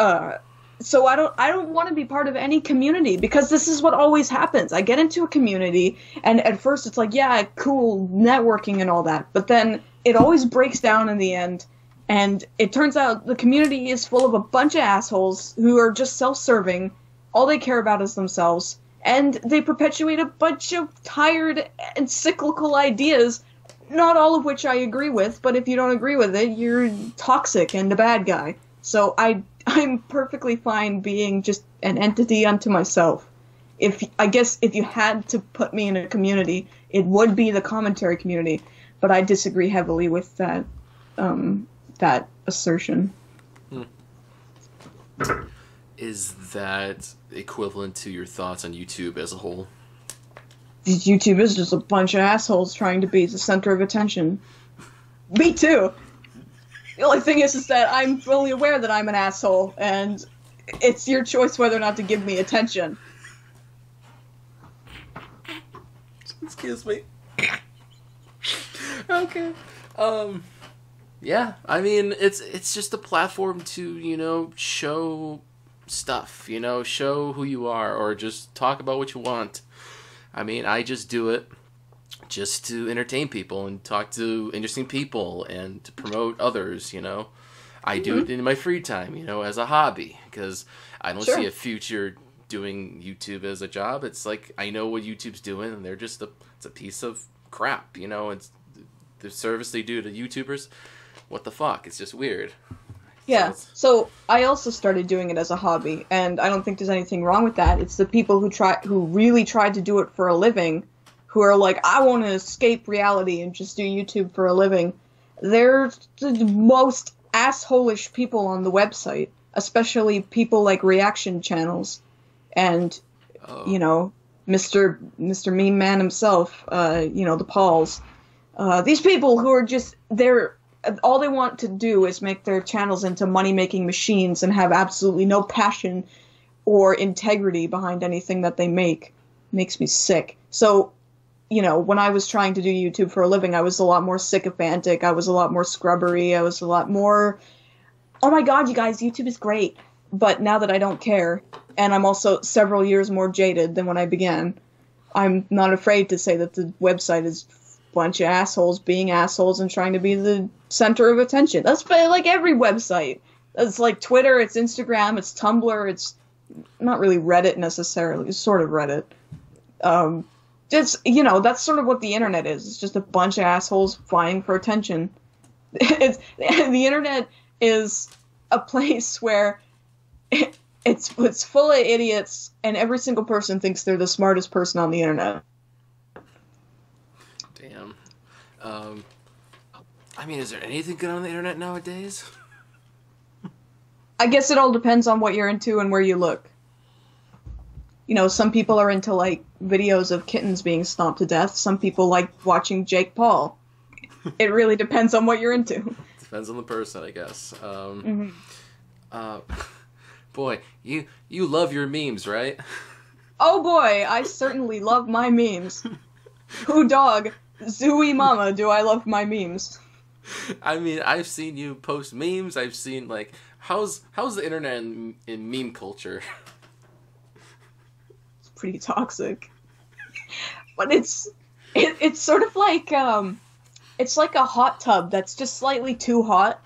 Uh, so I don't, I don't want to be part of any community, because this is what always happens. I get into a community, and at first it's like, yeah, cool, networking and all that, but then it always breaks down in the end. And it turns out the community is full of a bunch of assholes who are just self-serving. All they care about is themselves. and they perpetuate a bunch of tired and cyclical ideas, not all of which I agree with, but if you don't agree with it, you're toxic and a bad guy. So I, I'm perfectly fine being just an entity unto myself. If I guess if you had to put me in a community, it would be the commentary community, but I disagree heavily with that um, that assertion. Hmm. Is that equivalent to your thoughts on YouTube as a whole? YouTube is just a bunch of assholes trying to be the center of attention. Me too! The only thing is, is that I'm fully aware that I'm an asshole, and it's your choice whether or not to give me attention. Excuse me. Okay. Um, yeah, I mean, it's it's just a platform to, you know, show stuff, you know, show who you are, or just talk about what you want. I mean, I just do it just to entertain people and talk to interesting people and to promote others, you know. I do mm-hmm. it in my free time, you know, as a hobby, because I don't sure. see a future doing YouTube as a job. It's like, I know what YouTube's doing, and they're just a, it's a piece of crap, you know. It's the service they do to YouTubers. What the fuck? It's just weird. Yeah, so I also started doing it as a hobby, and I don't think there's anything wrong with that. It's the people who try, who really tried to do it for a living, who are like, I want to escape reality and just do YouTube for a living. They're the most asshole-ish people on the website, especially people like reaction channels, and oh. you know, Mister Mister Meme Man himself, uh, you know, the Pauls. Uh, these people who are just they're. all they want to do is make their channels into money-making machines and have absolutely no passion or integrity behind anything that they make. It makes me sick. So, you know, when I was trying to do YouTube for a living, I was a lot more sycophantic. I was a lot more scrubbery. I was a lot more, oh my god, you guys, YouTube is great. But now that I don't care, and I'm also several years more jaded than when I began, I'm not afraid to say that the website is bunch of assholes being assholes and trying to be the center of attention. That's like every website. That's like Twitter, it's Instagram, it's Tumblr, it's not really Reddit necessarily, it's sort of Reddit. Um, it's, you know, that's sort of what the internet is. It's just a bunch of assholes vying for attention. It's, the internet is a place where it, it's, it's full of idiots, and every single person thinks they're the smartest person on the internet. Damn. Um, I mean, is there anything good on the internet nowadays? I guess it all depends on what you're into and where you look. You know, some people are into, like, videos of kittens being stomped to death. Some people like watching Jake Paul. It really depends on what you're into. Depends on the person, I guess. Um, mm-hmm. uh, boy, you, you love your memes, right? Oh, boy, I certainly love my memes. Who dog? Zooey mama, do I love my memes? I mean, I've seen you post memes. I've seen, like, how's how's the internet in, in meme culture? It's pretty toxic, but it's it, it's sort of like um, it's like a hot tub that's just slightly too hot.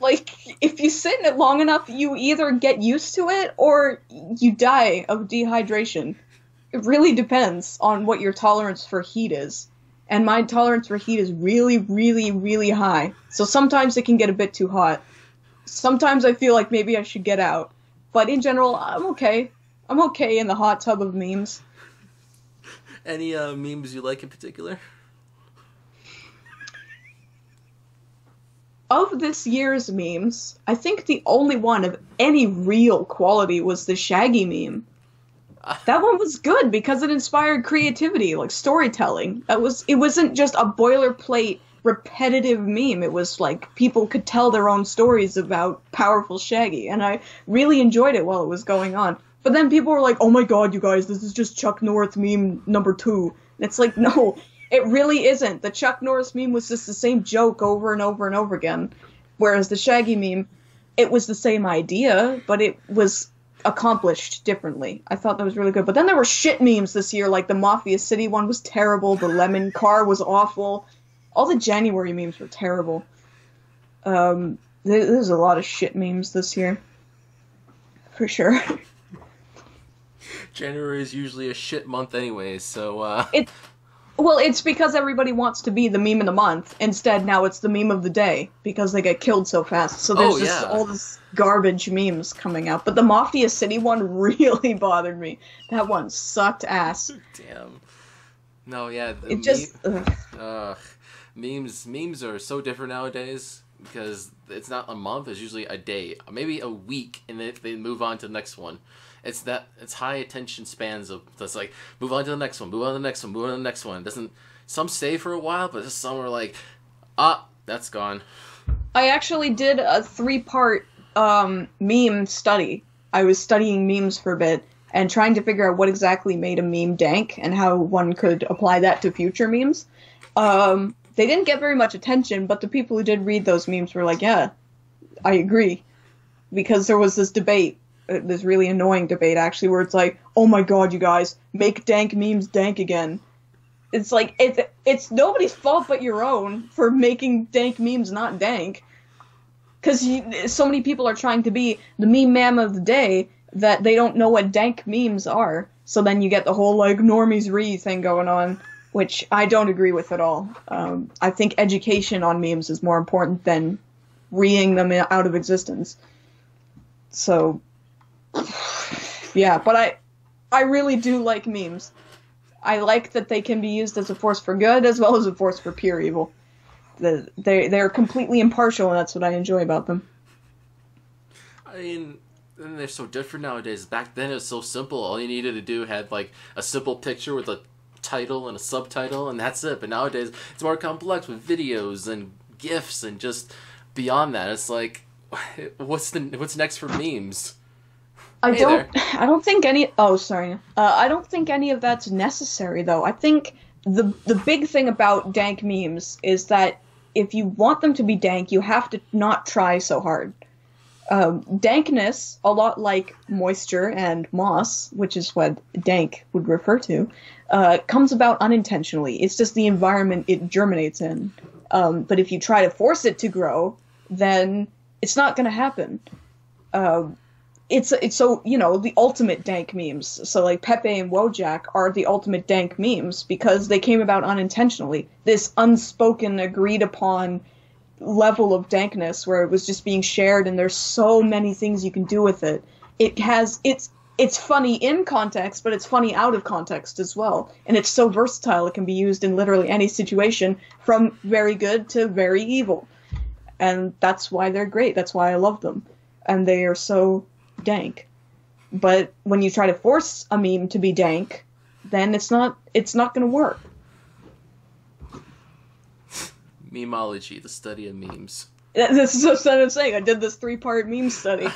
Like, if you sit in it long enough, you either get used to it or you die of dehydration. It really depends on what your tolerance for heat is. And my tolerance for heat is really, really, really high. So sometimes it can get a bit too hot. Sometimes I feel like maybe I should get out. But in general, I'm okay. I'm okay in the hot tub of memes. Any uh, memes you like in particular? Of this year's memes, I think the only one of any real quality was the Shaggy meme. That one was good because it inspired creativity, like storytelling. That was it wasn't just a boilerplate repetitive meme. It was like people could tell their own stories about powerful Shaggy, and I really enjoyed it while it was going on. But then people were like, "Oh my god, you guys, this is just Chuck Norris meme number two." And it's like, "No, it really isn't. The Chuck Norris meme was just the same joke over and over and over again." Whereas the Shaggy meme, it was the same idea, but it was accomplished differently. I thought that was really good. But then there were shit memes this year, like the Mafia City one was terrible, the Lemon Car was awful. All the January memes were terrible. Um, there, there's a lot of shit memes this year. For sure. January is usually a shit month anyway, so... Uh... It's, well, it's because everybody wants to be the meme of the month. Instead, now it's the meme of the day, because they get killed so fast. So there's oh, just yeah. all this garbage memes coming out. But the Mafia City one really bothered me. That one sucked ass. Damn. No, yeah. The it meme, just... Ugh. Uh, memes, memes are so different nowadays, because it's not a month, it's usually a day. Maybe a week, and then they move on to the next one. It's that it's high attention spans of that's like move on to the next one, move on to the next one, move on to the next one. It doesn't some stay for a while, but some are like, ah, that's gone. I actually did a three-part um, meme study. I was studying memes for a bit and trying to figure out what exactly made a meme dank and how one could apply that to future memes. Um, they didn't get very much attention, but the people who did read those memes were like, yeah, I agree, because there was this debate. This really annoying debate, actually, where it's like, oh my god, you guys, make dank memes dank again. It's like, it's, it's nobody's fault but your own for making dank memes not dank. Because so many people are trying to be the meme man of the day that they don't know what dank memes are. So then you get the whole, like, normies re thing going on, which I don't agree with at all. Um, I think education on memes is more important than reeing them out of existence. So... Yeah, but I I really do like memes. I like that they can be used as a force for good as well as a force for pure evil. The, they, they're completely impartial, and that's what I enjoy about them. I mean, and they're so different nowadays. Back then it was so simple. All you needed to do had, like, a simple picture with a title and a subtitle, and that's it. But nowadays it's more complex with videos and GIFs and just beyond that. It's like, what's the what's next for memes? I hey don't. There. I don't think any. Oh, sorry. Uh, I don't think any of that's necessary, though. I think the the big thing about dank memes is that if you want them to be dank, you have to not try so hard. Um, dankness, a lot like moisture and moss, which is what dank would refer to, uh, comes about unintentionally. It's just the environment it germinates in. Um, but if you try to force it to grow, then it's not going to happen. Uh, It's it's so, you know, the ultimate dank memes. So, like, Pepe and BoJack are the ultimate dank memes because they came about unintentionally. This unspoken, agreed-upon level of dankness where it was just being shared and there's so many things you can do with it. It has, it's, it's funny in context, but it's funny out of context as well. And it's so versatile, it can be used in literally any situation from very good to very evil. And that's why they're great. That's why I love them. And they are so... dank. But when you try to force a meme to be dank, then it's not it's not gonna work. Memeology, the study of memes. This is what I'm saying. I did this three-part meme study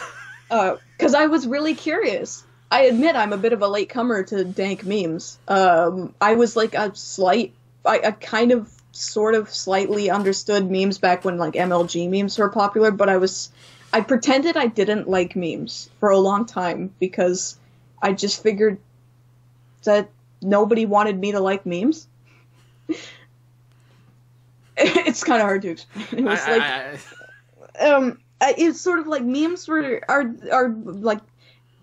because uh, I was really curious. I admit I'm a bit of a latecomer to dank memes. Um, I was like a slight, I, I kind of sort of slightly understood memes back when like M L G memes were popular, but I was I pretended I didn't like memes for a long time because I just figured that nobody wanted me to like memes. It's kind of hard to explain. It was I, like, I, I, um, it's sort of like memes were are are like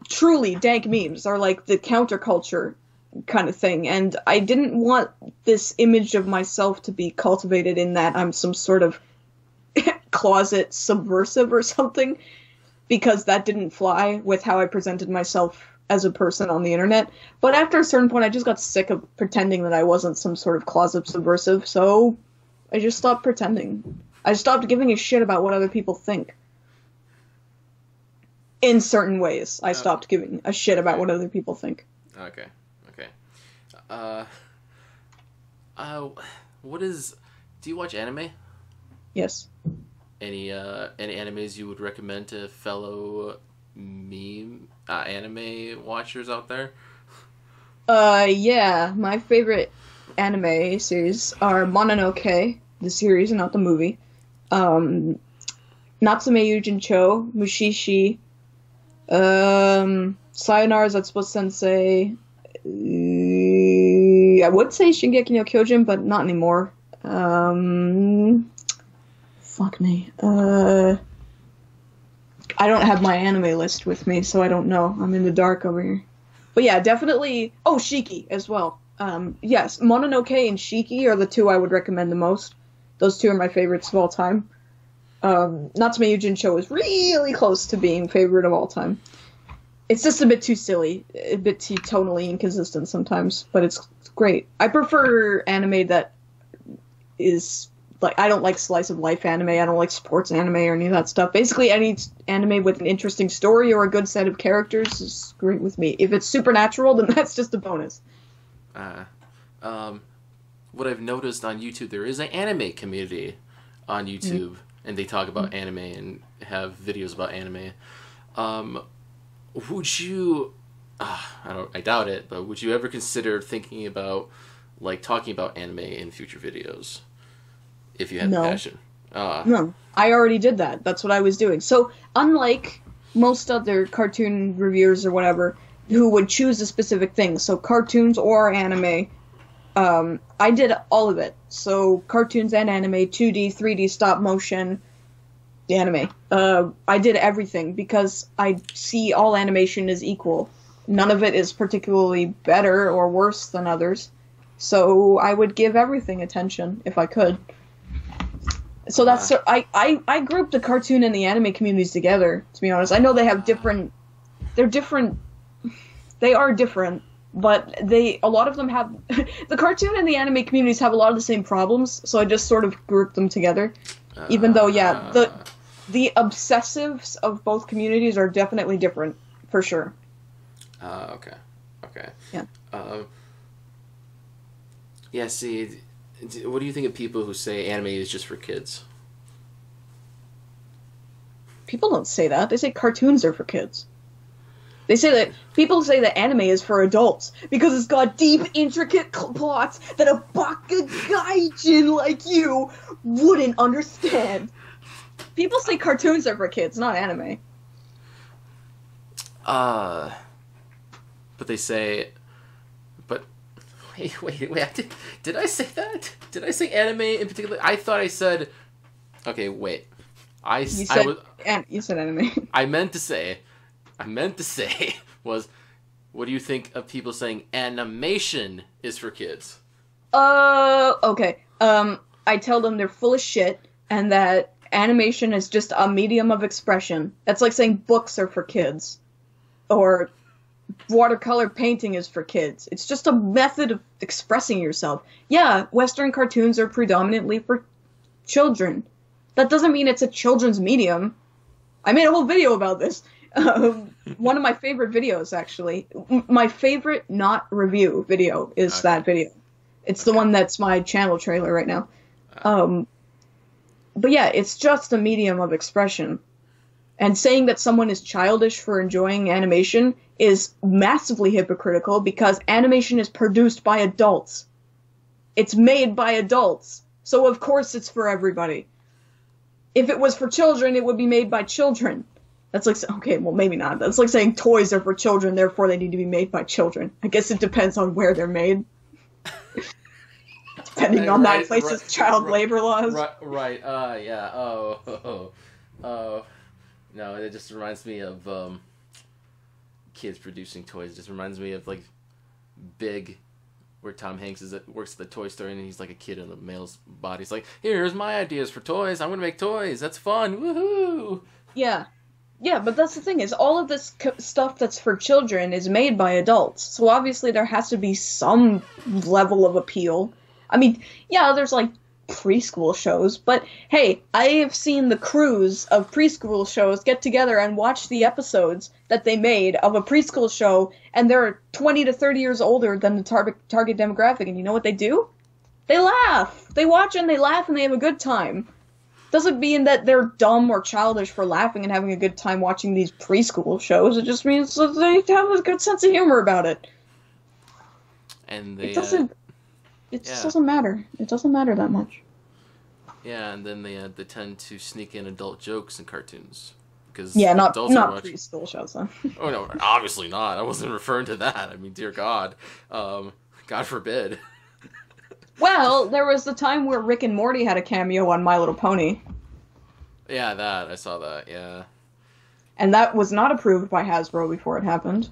truly dank memes are like the counterculture kind of thing, and I didn't want this image of myself to be cultivated in that I'm some sort of closet subversive or something, because that didn't fly with how I presented myself as a person on the internet. But after a certain point, I just got sick of pretending that I wasn't some sort of closet subversive, so I just stopped pretending. I stopped giving a shit about what other people think. In certain ways, I stopped giving a shit about what other people think. Okay, okay. Uh, uh, what is... Do you watch anime? Yes. Any uh any animes you would recommend to fellow meme uh, anime watchers out there? Uh yeah, my favorite anime series are Mononoke, the series, not the movie. Um, Natsume Yujincho, Mushishi, um, Sayonara Zatsubo Sensei. Uh, I would say Shingeki no Kyojin, but not anymore. Um. Fuck me. Uh, I don't have my anime list with me, so I don't know. I'm in the dark over here. But yeah, definitely. Oh, Shiki as well. Um, yes, Mononoke and Shiki are the two I would recommend the most. Those two are my favorites of all time. Um, Natsume Yuujinchou is really close to being favorite of all time. It's just a bit too silly, a bit too tonally inconsistent sometimes, but it's great. I prefer anime that is, like, I don't like slice of life anime, I don't like sports anime or any of that stuff. Basically, any anime with an interesting story or a good set of characters is great with me. If it's supernatural, then that's just a bonus. Uh, um, what I've noticed on YouTube, there is an anime community on YouTube, mm-hmm. and they talk about mm-hmm. anime and have videos about anime. Um... Would you, uh, I don't, I doubt it, but would you ever consider thinking about, like, talking about anime in future videos, if you had no. the passion? Uh, no, I already did that. That's what I was doing. So unlike most other cartoon reviewers or whatever, who would choose a specific thing, so cartoons or anime, um, I did all of it. So cartoons and anime, two D, three D, stop motion. The anime. Uh, I did everything because I see all animation is equal. None of it is particularly better or worse than others. So I would give everything attention if I could. So that's uh, so I, I, I grouped the cartoon and the anime communities together, to be honest. I know they have different they're different they are different, but they a lot of them have the cartoon and the anime communities have a lot of the same problems, so I just sort of grouped them together. Uh, Even though yeah, the The obsessives of both communities are definitely different, for sure. Uh, okay. Okay. Yeah. Um, yeah, see, what do you think of people who say anime is just for kids? People don't say that. They say cartoons are for kids. They say that people say that anime is for adults because it's got deep, intricate plots that a Bakugaijin like you wouldn't understand. People say cartoons are for kids, not anime. Uh, but they say, but wait, wait, wait. I did, did I say that? Did I say anime in particular? I thought I said. Okay, wait. I you said I was, an, you said anime. I meant to say, I meant to say was, what do you think of people saying animation is for kids? Uh, okay. Um, I tell them they're full of shit and that. Animation is just a medium of expression. That's like saying books are for kids. Or watercolor painting is for kids. It's just a method of expressing yourself. Yeah, Western cartoons are predominantly for children. That doesn't mean it's a children's medium. I made a whole video about this. Um, one of my favorite videos, actually. My favorite not review video is okay. that video. It's okay. the one that's my channel trailer right now. Um... But yeah, it's just a medium of expression. And saying that someone is childish for enjoying animation is massively hypocritical because animation is produced by adults. It's made by adults. So of course it's for everybody. If it was for children, it would be made by children. That's like, okay, well maybe not. That's like saying toys are for children, therefore they need to be made by children. I guess it depends on where they're made. Depending on right, that place's right, child right, labor laws. Right, right, uh, yeah, oh, oh, oh, oh, no, it just reminds me of, um, kids producing toys. It just reminds me of, like, Big, where Tom Hanks is at, works at the toy store, and he's, like, a kid in a male's body. He's like, here, here's my ideas for toys, I'm gonna make toys, that's fun, woohoo! Yeah, yeah, but that's the thing, is all of this c stuff that's for children is made by adults, so obviously there has to be some level of appeal. I mean, yeah, there's, like, preschool shows, but, hey, I have seen the crews of preschool shows get together and watch the episodes that they made of a preschool show, and they're twenty to thirty years older than the tar target demographic, and you know what they do? They laugh! They watch and they laugh and they have a good time. Doesn't mean that they're dumb or childish for laughing and having a good time watching these preschool shows, it just means that they have a good sense of humor about it. And they, it doesn't... Uh... It just yeah. doesn't matter. It doesn't matter that much. Yeah, and then they uh, they tend to sneak in adult jokes in cartoons because yeah, not not preschool shows though. Oh no, obviously not. I wasn't referring to that. I mean, dear God, um, God forbid. Well, there was the time where Rick and Morty had a cameo on My Little Pony. Yeah, that I saw that. Yeah, and that was not approved by Hasbro before it happened.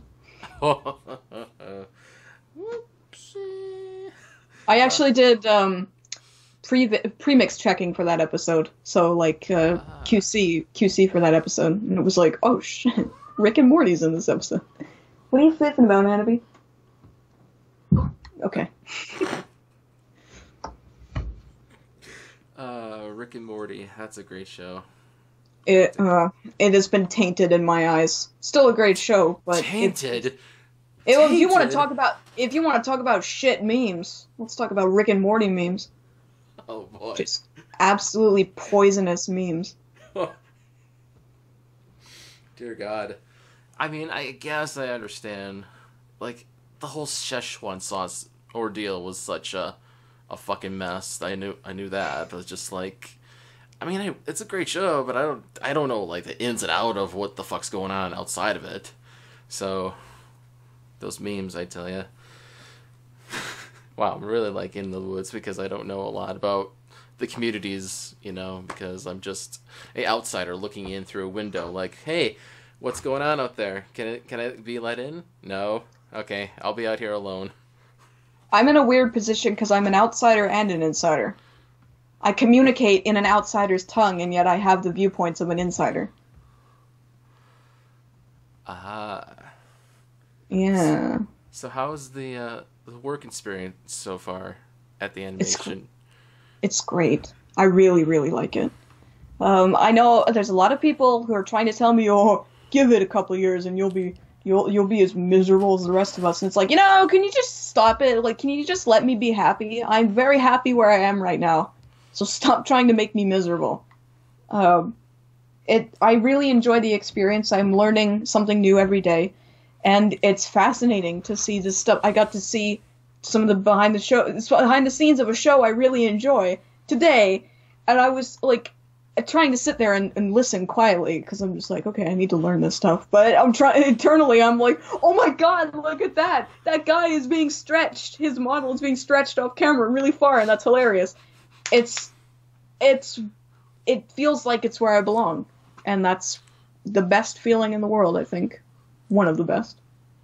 Whoopsie. I actually did um, pre premix checking for that episode. So like uh, ah. Q C Q C for that episode, and it was like, oh shit, Rick and Morty's in this episode. What are you sniffing about, Annabee? Okay. uh, Rick and Morty. That's a great show. It uh, it has been tainted in my eyes. Still a great show, but tainted. It, it, tainted. If you want to talk about if you want to talk about shit memes, let's talk about Rick and Morty memes. Oh boy! Just absolutely poisonous memes. Dear God, I mean, I guess I understand. Like the whole Szechuan sauce ordeal was such a a fucking mess. I knew I knew that, but it's just like. I mean, I, it's a great show, but I don't, I don't know like the ins and out of what the fuck's going on outside of it. So, those memes, I tell ya. Wow, I'm really like in the woods because I don't know a lot about the communities, you know, because I'm just an outsider looking in through a window. Like, hey, what's going on out there? Can it, can I be let in? No. Okay, I'll be out here alone. I'm in a weird position because I'm an outsider and an insider. I communicate in an outsider's tongue, and yet I have the viewpoints of an insider. Ah. Uh, yeah. So, so how's the uh, the work experience so far at the animation? It's, it's great. I really, really like it. Um, I know there's a lot of people who are trying to tell me, "Oh, give it a couple of years, and you'll be you'll you'll be as miserable as the rest of us." And it's like, you know, can you just stop it? Like, can you just let me be happy? I'm very happy where I am right now. So stop trying to make me miserable. Um, it. I really enjoy the experience. I'm learning something new every day, and it's fascinating to see this stuff. I got to see some of the behind the show, behind the scenes of a show I really enjoy today, and I was like trying to sit there and, and listen quietly because I'm just like, okay, I need to learn this stuff. But I'm trying internally. I'm like, oh my god, look at that! That guy is being stretched. His model is being stretched off camera really far, and that's hilarious. It's, it's, it feels like it's where I belong, and that's the best feeling in the world, I think. One of the best.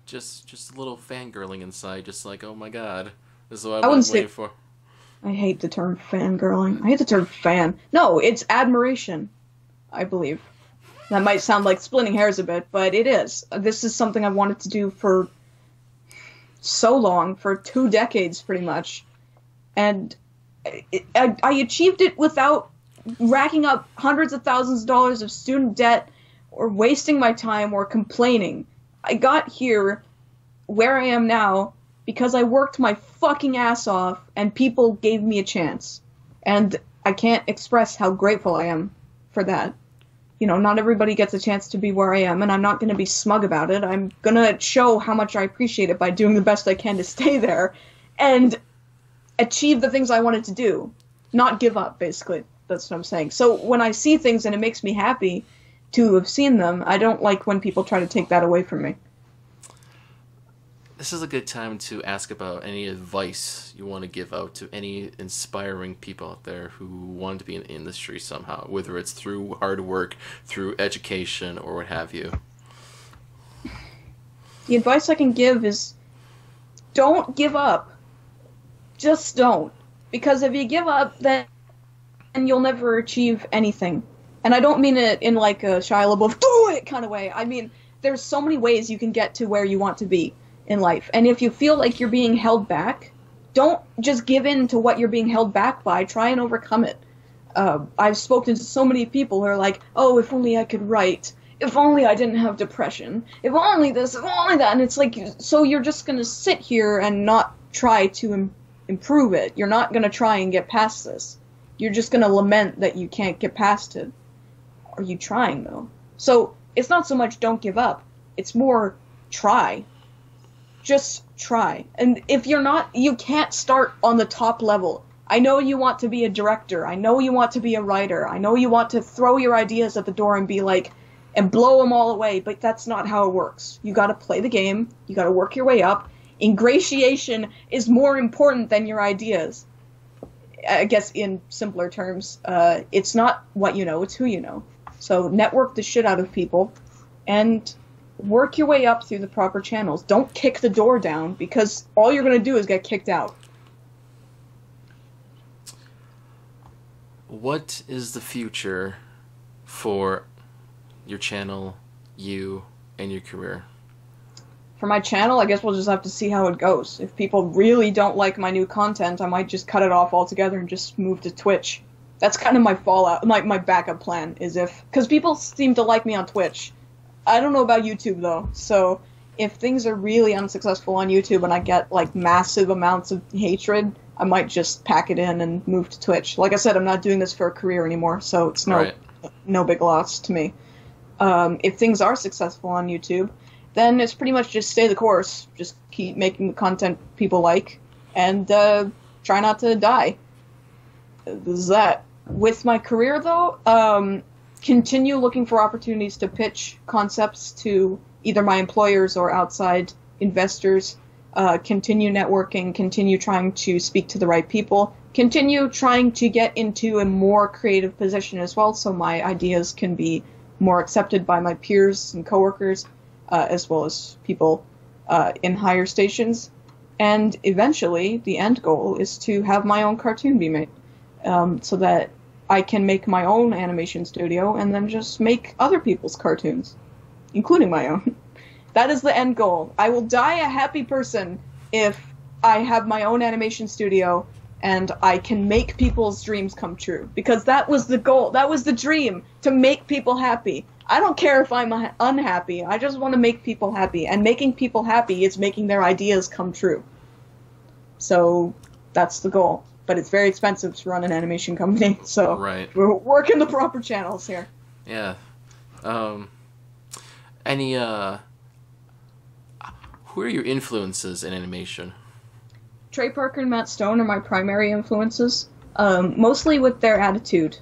Just, just a little fangirling inside, just like, oh my god, this is what I, I was waiting say, for. I hate the term fangirling. I hate the term fan. No, it's admiration, I believe. That might sound like splitting hairs a bit, but it is. This is something I've wanted to do for so long, for two decades, pretty much, and... I, I achieved it without racking up hundreds of thousands of dollars of student debt or wasting my time or complaining. I got here where I am now because I worked my fucking ass off and people gave me a chance. And I can't express how grateful I am for that. You know, not everybody gets a chance to be where I am, and I'm not going to be smug about it. I'm going to show how much I appreciate it by doing the best I can to stay there. And... achieve the things I wanted to do, not give up, basically. That's what I'm saying. So when I see things and it makes me happy to have seen them, I don't like when people try to take that away from me. This is a good time to ask about any advice you want to give out to any inspiring people out there who want to be in the industry somehow, whether it's through hard work, through education, or what have you. The advice I can give is don't give up. Just don't, because if you give up, then you'll never achieve anything. And I don't mean it in like a Shia LaBeouf, do it kind of way. I mean, there's so many ways you can get to where you want to be in life. And if you feel like you're being held back, don't just give in to what you're being held back by. Try and overcome it. Uh, I've spoken to so many people who are like, oh, if only I could write. If only I didn't have depression. If only this, if only that. And it's like, so you're just going to sit here and not try to improve. Improve it. You're not going to try and get past this. You're just going to lament that you can't get past it. Are you trying, though? So it's not so much don't give up. It's more try. Just try. And if you're not, you can't start on the top level. I know you want to be a director. I know you want to be a writer. I know you want to throw your ideas at the door and be like, and blow them all away, but that's not how it works. You got to play the game. You got to work your way up. Ingratiation is more important than your ideas. I guess in simpler terms, uh, it's not what you know, it's who you know. So network the shit out of people and work your way up through the proper channels. Don't kick the door down, because all you're going to do is get kicked out. What is the future for your channel, you, and your career? For my channel, I guess we'll just have to see how it goes. If people really don't like my new content, I might just cut it off altogether and just move to Twitch. That's kind of my fallout, my, my backup plan, is if... Because people seem to like me on Twitch. I don't know about YouTube, though, so if things are really unsuccessful on YouTube and I get, like, massive amounts of hatred, I might just pack it in and move to Twitch. Like I said, I'm not doing this for a career anymore, so it's no, right. no big loss to me. Um, if things are successful on YouTube, then it's pretty much just stay the course. Just keep making the content people like, and uh, try not to die. This is that. With my career, though, um, continue looking for opportunities to pitch concepts to either my employers or outside investors. Uh, continue networking. Continue trying to speak to the right people. Continue trying to get into a more creative position as well, so my ideas can be more accepted by my peers and coworkers, uh, as well as people uh, in higher stations. And eventually, the end goal is to have my own cartoon be made. Um, so that I can make my own animation studio and then just make other people's cartoons, including my own. That is the end goal. I will die a happy person if I have my own animation studio and I can make people's dreams come true. Because that was the goal. That was the dream, to make people happy. I don't care if I'm unhappy. I just want to make people happy. And making people happy is making their ideas come true. So that's the goal. But it's very expensive to run an animation company, so right. we're working the proper channels here. Yeah. Um, any, uh... Who are your influences in animation? Trey Parker and Matt Stone are my primary influences, um, mostly with their attitude.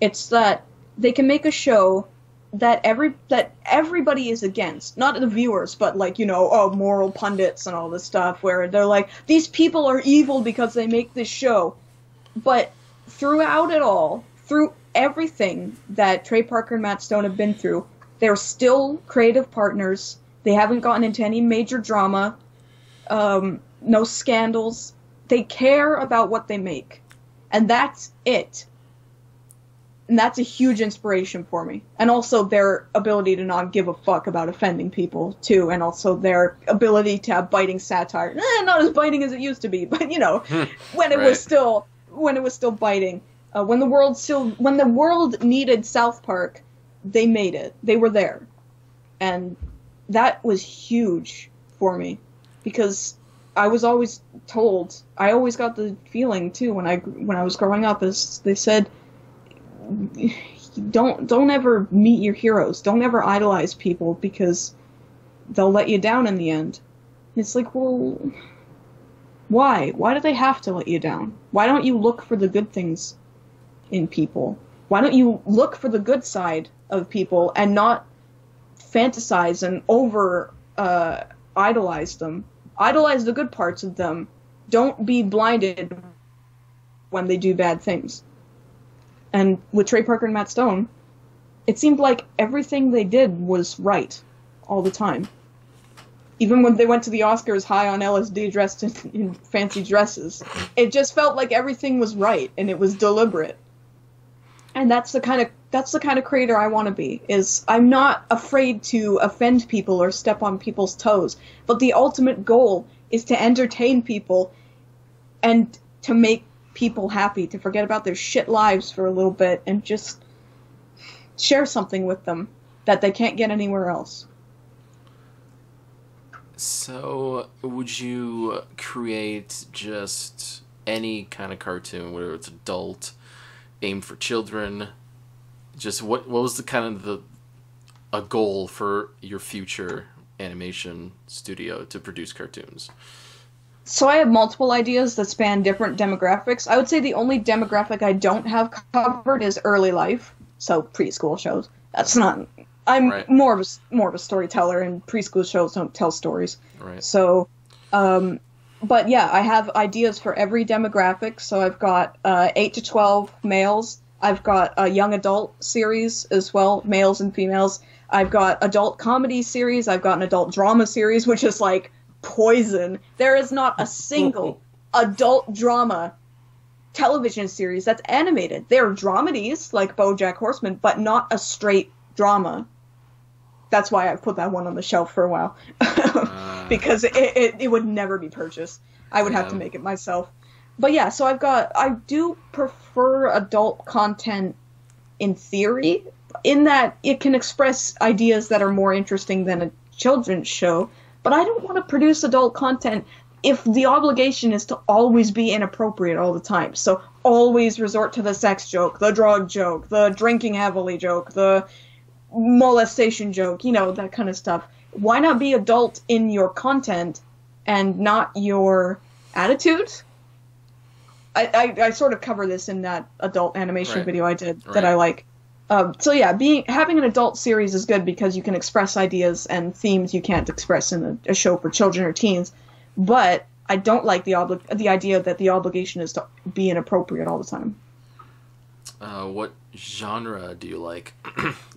It's that they can make a show that every that everybody is against, not the viewers, but like, you know, oh, moral pundits and all this stuff, where they're like, these people are evil because they make this show. But throughout it all, through everything that Trey Parker and Matt Stone have been through, they're still creative partners. They haven't gotten into any major drama, um, no scandals. They care about what they make, and that's it. And that's a huge inspiration for me. And also their ability to not give a fuck about offending people, too. And also their ability to have biting satire. Eh, not as biting as it used to be, but, you know, when it right. was still when it was still biting. Uh, when the world still when the world needed South Park, they made it. They were there. And that was huge for me, because I was always told, I always got the feeling, too, when I when I was growing up, as they said, don't don't ever meet your heroes. Don't ever idolize people, because they'll let you down in the end. And it's like, well, why? Why do they have to let you down? Why don't you look for the good things in people? Why don't you look for the good side of people and not fantasize and over uh, idolize them? Idolize the good parts of them. Don't be blinded when they do bad things. And with Trey Parker and Matt Stone, it seemed like everything they did was right all the time. Even when they went to the Oscars high on L S D, dressed in, in fancy dresses, it just felt like everything was right and it was deliberate. And that's the kind of that's the kind of creator I want to be. Is I'm not afraid to offend people or step on people's toes, but the ultimate goal is to entertain people and to make people happy, to forget about their shit lives for a little bit and just share something with them that they can't get anywhere else. So would you create just any kind of cartoon, whether it's adult, aimed for children? Just what what was the kind of the a goal for your future animation studio to produce cartoons? So I have multiple ideas that span different demographics. I would say the only demographic I don't have covered is early life, so preschool shows. That's not. I'm right. more of a more of a storyteller, and preschool shows don't tell stories. Right. So, um, but yeah, I have ideas for every demographic. So I've got uh, eight to twelve males. I've got a young adult series as well, males and females. I've got adult comedy series. I've got an adult drama series, which is like poison. There is not a single adult drama television series that's animated. They're dramedies like BoJack Horseman, but not a straight drama. That's why I've put that one on the shelf for a while. uh, because it, it, it would never be purchased. I would yeah. have to make it myself. But yeah, so I've got, I do prefer adult content in theory, in that it can express ideas that are more interesting than a children's show, but I don't want to produce adult content if the obligation is to always be inappropriate all the time. So always resort to the sex joke, the drug joke, the drinking heavily joke, the molestation joke, you know, that kind of stuff. Why not be adult in your content and not your attitude? I, I, I sort of cover this in that adult animation right. video I did right. that I like. Um, so yeah, being having an adult series is good because you can express ideas and themes you can't express in a, a show for children or teens. But I don't like the obli- the idea that the obligation is to be inappropriate all the time. Uh, what genre do you like?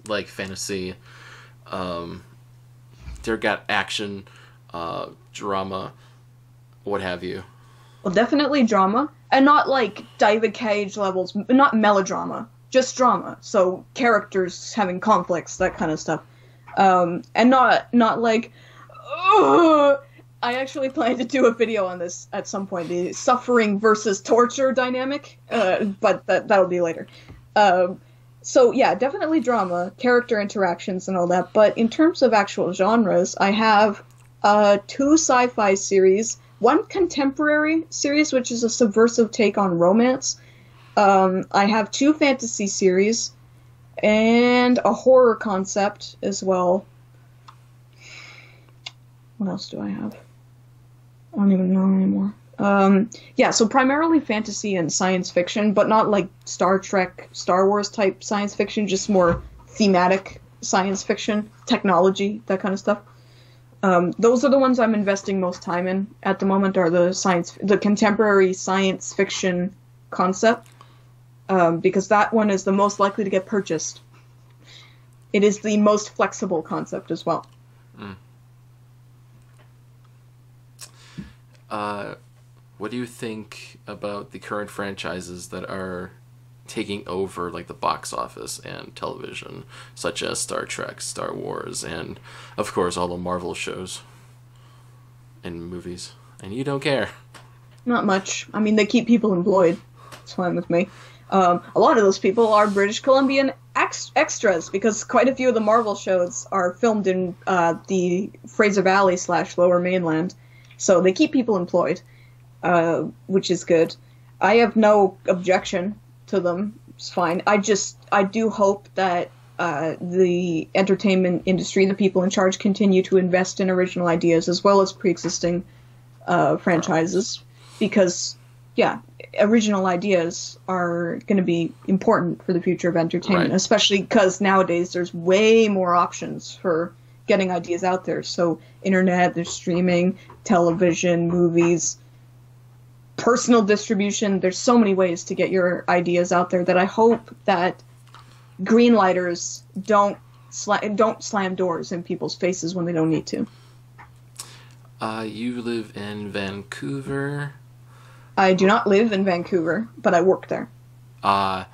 Like fantasy, um, they've got action, uh, drama, what have you. Well, definitely drama, and not like David Cage levels, not melodrama, just drama. So characters having conflicts, that kind of stuff, um, and not not like. Ugh! I actually plan to do a video on this at some point, the suffering versus torture dynamic, uh, but that that'll be later. Um, so yeah, definitely drama, character interactions, and all that. But in terms of actual genres, I have uh, two sci-fi series. One contemporary series, which is a subversive take on romance. Um, I have two fantasy series and a horror concept as well. What else do I have? I don't even know anymore. Um, yeah, so primarily fantasy and science fiction, but not like Star Trek, Star Wars type science fiction, just more thematic science fiction, technology, that kind of stuff. Um, those are the ones I'm investing most time in at the moment, are the science, the contemporary science fiction concept, um, because that one is the most likely to get purchased. It is the most flexible concept as well. Mm. Uh, what do you think about the current franchises that are taking over, like, the box office and television, such as Star Trek, Star Wars, and, of course, all the Marvel shows and movies? And you don't care. Not much. I mean, they keep people employed. It's fine with me. Um, a lot of those people are British Columbian ex extras, because quite a few of the Marvel shows are filmed in uh, the Fraser Valley slash Lower Mainland. So they keep people employed, uh, which is good. I have no objection to them. It's fine. I just, I do hope that uh, the entertainment industry, the people in charge, continue to invest in original ideas as well as pre-existing uh, franchises, because, yeah, original ideas are going to be important for the future of entertainment, right. especially because nowadays there's way more options for getting ideas out there. So internet, there's streaming, television, movies, personal distribution. There's so many ways to get your ideas out there that I hope that greenlighters don't slam, don't slam doors in people's faces when they don't need to. Uh, you live in Vancouver. I do not live in Vancouver, but I work there. Uh,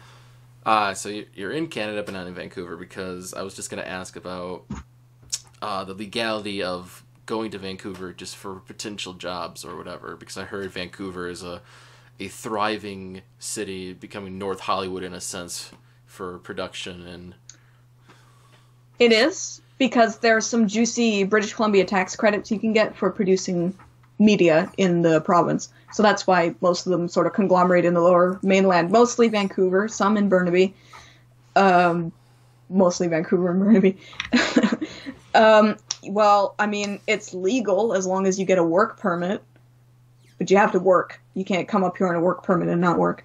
uh, so you're in Canada, but not in Vancouver, because I was just going to ask about uh, the legality of going to Vancouver just for potential jobs or whatever, because I heard Vancouver is a a thriving city, becoming North Hollywood in a sense for production. And it is, because there's some juicy British Columbia tax credits you can get for producing media in the province. So that's why most of them sort of conglomerate in the Lower Mainland, mostly Vancouver, some in Burnaby, um, mostly Vancouver and Burnaby. um, Well, I mean, it's legal as long as you get a work permit, but you have to work. You can't come up here on a work permit and not work.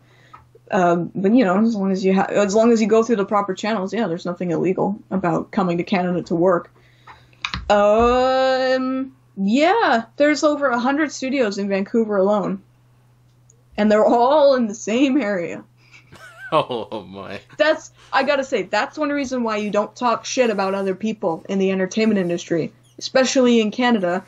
Um, but you know, as long as you ha as long as you go through the proper channels, yeah, there's nothing illegal about coming to Canada to work. Um, yeah, there's over a hundred studios in Vancouver alone, and they're all in the same area. Oh my. That's, I gotta say, that's one reason why you don't talk shit about other people in the entertainment industry, especially in Canada,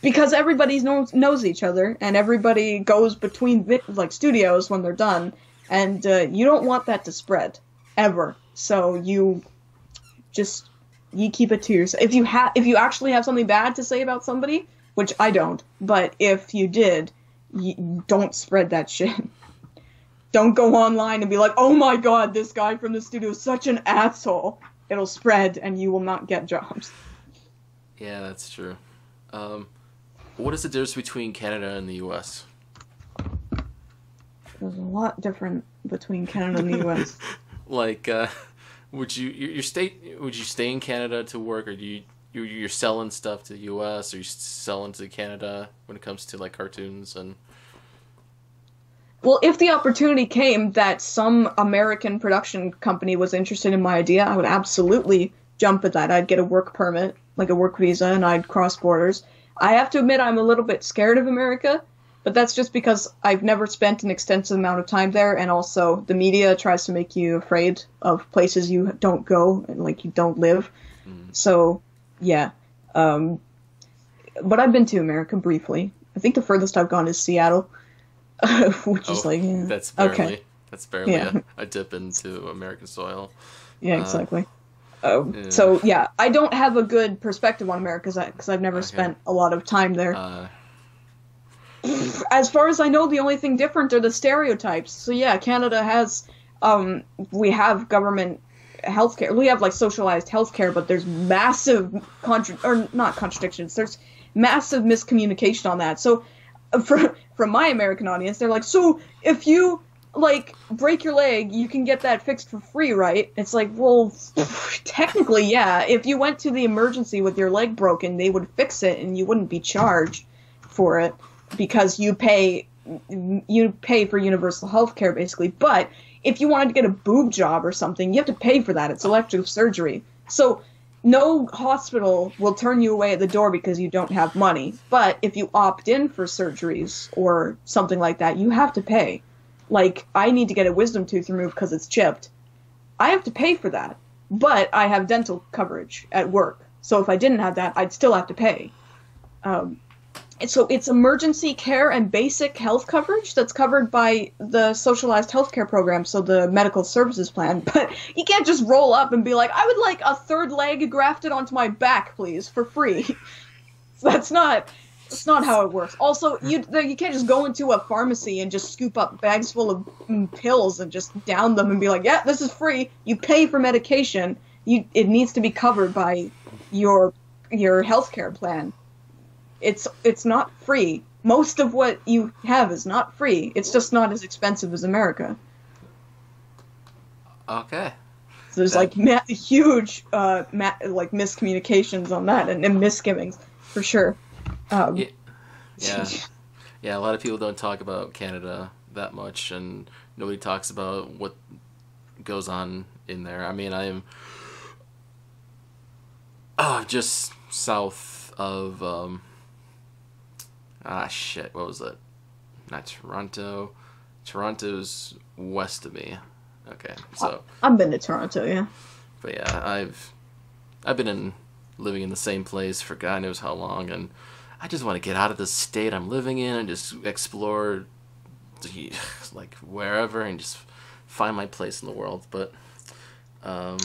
because everybody knows, knows each other, and everybody goes between like studios when they're done, and uh, you don't want that to spread ever. So you just you keep it to yourself. If you have, if you actually have something bad to say about somebody, which I don't, but if you did, you don't spread that shit. Don't go online and be like, oh my god, this guy from the studio is such an asshole. It'll spread and you will not get jobs. Yeah, that's true. Um, what is the difference between Canada and the U S? There's a lot different between Canada and the U S. Like, uh, would you your stay? Would you stay in Canada to work, or do you you're selling stuff to the U S, or you're selling to Canada when it comes to like cartoons and? Well, if the opportunity came that some American production company was interested in my idea, I would absolutely jump at that. I'd get a work permit, like a work visa, and I'd cross borders. I have to admit I'm a little bit scared of America, but that's just because I've never spent an extensive amount of time there, and also the media tries to make you afraid of places you don't go and like you don't live. Mm. So, yeah. Um, but I've been to America briefly. I think the furthest I've gone is Seattle. Which oh, is like, yeah. That's barely, okay. that's barely yeah. a, a dip into American soil. Yeah, exactly. Uh, oh, yeah. So, yeah, I don't have a good perspective on America because I've never okay. spent a lot of time there. Uh, as far as I know, the only thing different are the stereotypes. So, yeah, Canada has, um, we have government healthcare. We have, like, socialized healthcare, but there's massive, contra- or not contradictions, there's massive miscommunication on that. So, For, from my American audience, they're like, so if you, like, break your leg, you can get that fixed for free, right? It's like, well, technically, yeah. If you went to the emergency with your leg broken, they would fix it and you wouldn't be charged for it because you pay, you pay for universal health care, basically. But if you wanted to get a boob job or something, you have to pay for that. It's elective surgery. So no hospital will turn you away at the door because you don't have money. But if you opt in for surgeries or something like that, you have to pay. Like, I need to get a wisdom tooth removed because it's chipped. I have to pay for that. But I have dental coverage at work. So if I didn't have that, I'd still have to pay. Um, and so it's emergency care and basic health coverage that's covered by the socialized health care program, so the medical services plan. But you can't just roll up and be like, I would like a third leg grafted onto my back, please, for free. That's not that's not how it works. Also, you you can't just go into a pharmacy and just scoop up bags full of pills and just down them and be like, yeah, this is free. You pay for medication. You It needs to be covered by your your health care plan. It's it's not free. Most of what you have is not free. It's just not as expensive as America. Okay. So there's that... like ma huge uh, ma like miscommunications on that and, and misgivings for sure. Um, yeah, yeah. yeah. A lot of people don't talk about Canada that much, and nobody talks about what goes on in there. I mean, I am oh, just south of. Um, Ah, shit, what was it? Not Toronto. Toronto's west of me. Okay, so... I've been to Toronto, yeah. But yeah, I've I've been in, living in the same place for God knows how long, and I just want to get out of the state I'm living in and just explore, like, wherever and just find my place in the world, but... Um,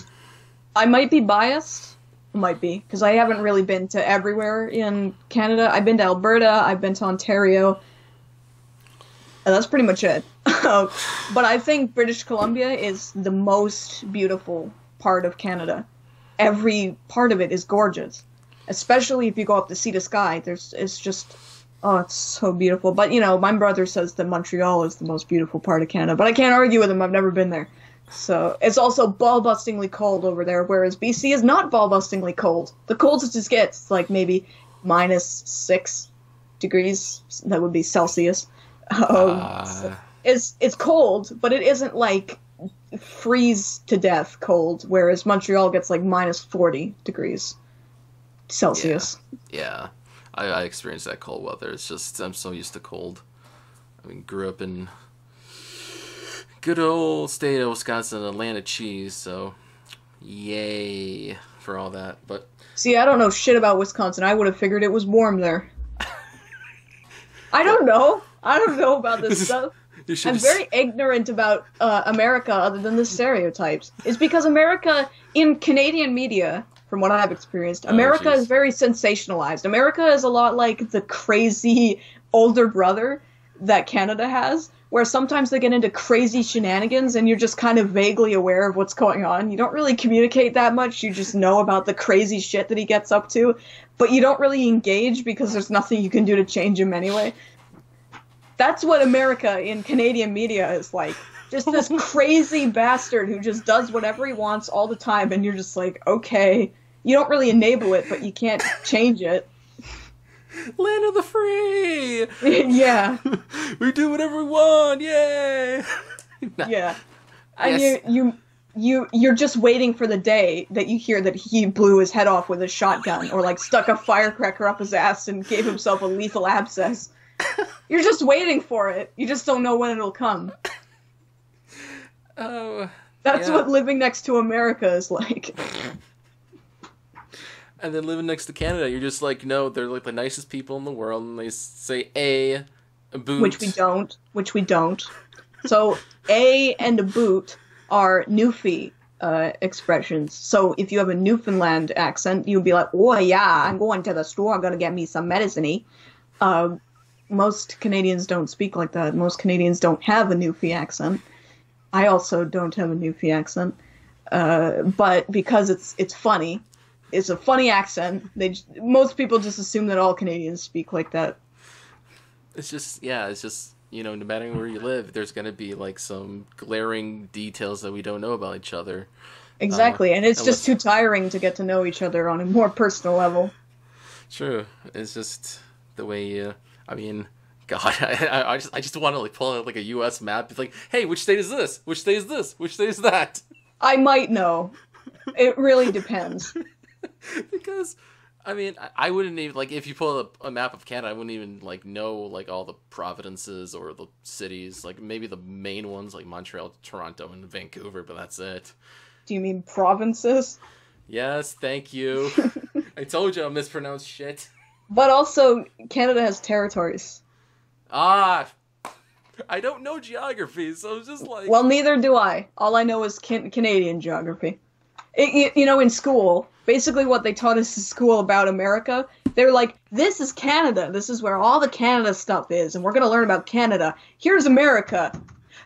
I might be biased... Might be, because I haven't really been to everywhere in Canada. I've been to Alberta, I've been to Ontario, and that's pretty much it. But I think British Columbia is the most beautiful part of Canada. Every part of it is gorgeous, especially if you go up to see the sky. There's, it's just, oh, it's so beautiful. But, you know, my brother says that Montreal is the most beautiful part of Canada, but I can't argue with him, I've never been there. So, it's also ball-bustingly cold over there, whereas B C is not ball-bustingly cold. The coldest it gets, like, maybe minus six degrees. That would be Celsius. Um, uh... so it's, it's cold, but it isn't, like, freeze-to-death cold, whereas Montreal gets, like, minus forty degrees Celsius. Yeah, yeah. I, I experienced that cold weather. It's just, I'm so used to cold. I mean, grew up in... Good old state of Wisconsin, Atlanta cheese, so yay for all that. But see, I don't know shit about Wisconsin. I would have figured it was warm there. I don't know. I don't know about this stuff. You should I'm just... very ignorant about uh, America other than the stereotypes. It's because America, in Canadian media, from what I've experienced, America oh, is very sensationalized. America is a lot like the crazy older brother that Canada has, where sometimes they get into crazy shenanigans and you're just kind of vaguely aware of what's going on. You don't really communicate that much. You just know about the crazy shit that he gets up to, but you don't really engage because there's nothing you can do to change him anyway. That's what America in Canadian media is like. Just this crazy bastard who just does whatever he wants all the time, and you're just like, okay. You don't really enable it, but you can't change it. Land of the free! Yeah. We do whatever we want, yay! Nah. Yeah. I yes. mean, you, you, you're just waiting for the day that you hear that he blew his head off with a shotgun, or like stuck a firecracker up his ass and gave himself a lethal abscess. You're just waiting for it. You just don't know when it'll come. Oh, that's yeah. what living next to America is like. And then living next to Canada, you're just like, no, they're like the nicest people in the world, and they say a, a boot. Which we don't. Which we don't. So a and a boot are Newfie uh, expressions. So if you have a Newfoundland accent, you'll be like, oh yeah, I'm going to the store, I'm going to get me some medicine-y. Uh, most Canadians don't speak like that. Most Canadians don't have a Newfie accent. I also don't have a Newfie accent, uh, but because it's it's funny, it's a funny accent. They most people just assume that all Canadians speak like that. It's just yeah, it's just you know, no matter where you live, there's gonna be like some glaring details that we don't know about each other. Exactly, uh, and it's unless... just too tiring to get to know each other on a more personal level. True, it's just the way you. I mean. God, I, I just I just want to like pull out like a U S map. It's like, hey, which state is this? Which state is this? Which state is that? I might know. It really depends. Because, I mean, I, I wouldn't even like if you pull up a map of Canada, I wouldn't even like know like all the provinces or the cities. Like maybe the main ones like Montreal, Toronto, and Vancouver, but that's it. Do you mean provinces? Yes, thank you. I told you I mispronounced shit. But also, Canada has territories. Ah, I don't know geography, so it's just like... Well, neither do I. All I know is can Canadian geography. It, you, you know, in school, basically what they taught us in school about America, they're like, this is Canada. This is where all the Canada stuff is, and we're going to learn about Canada. Here's America.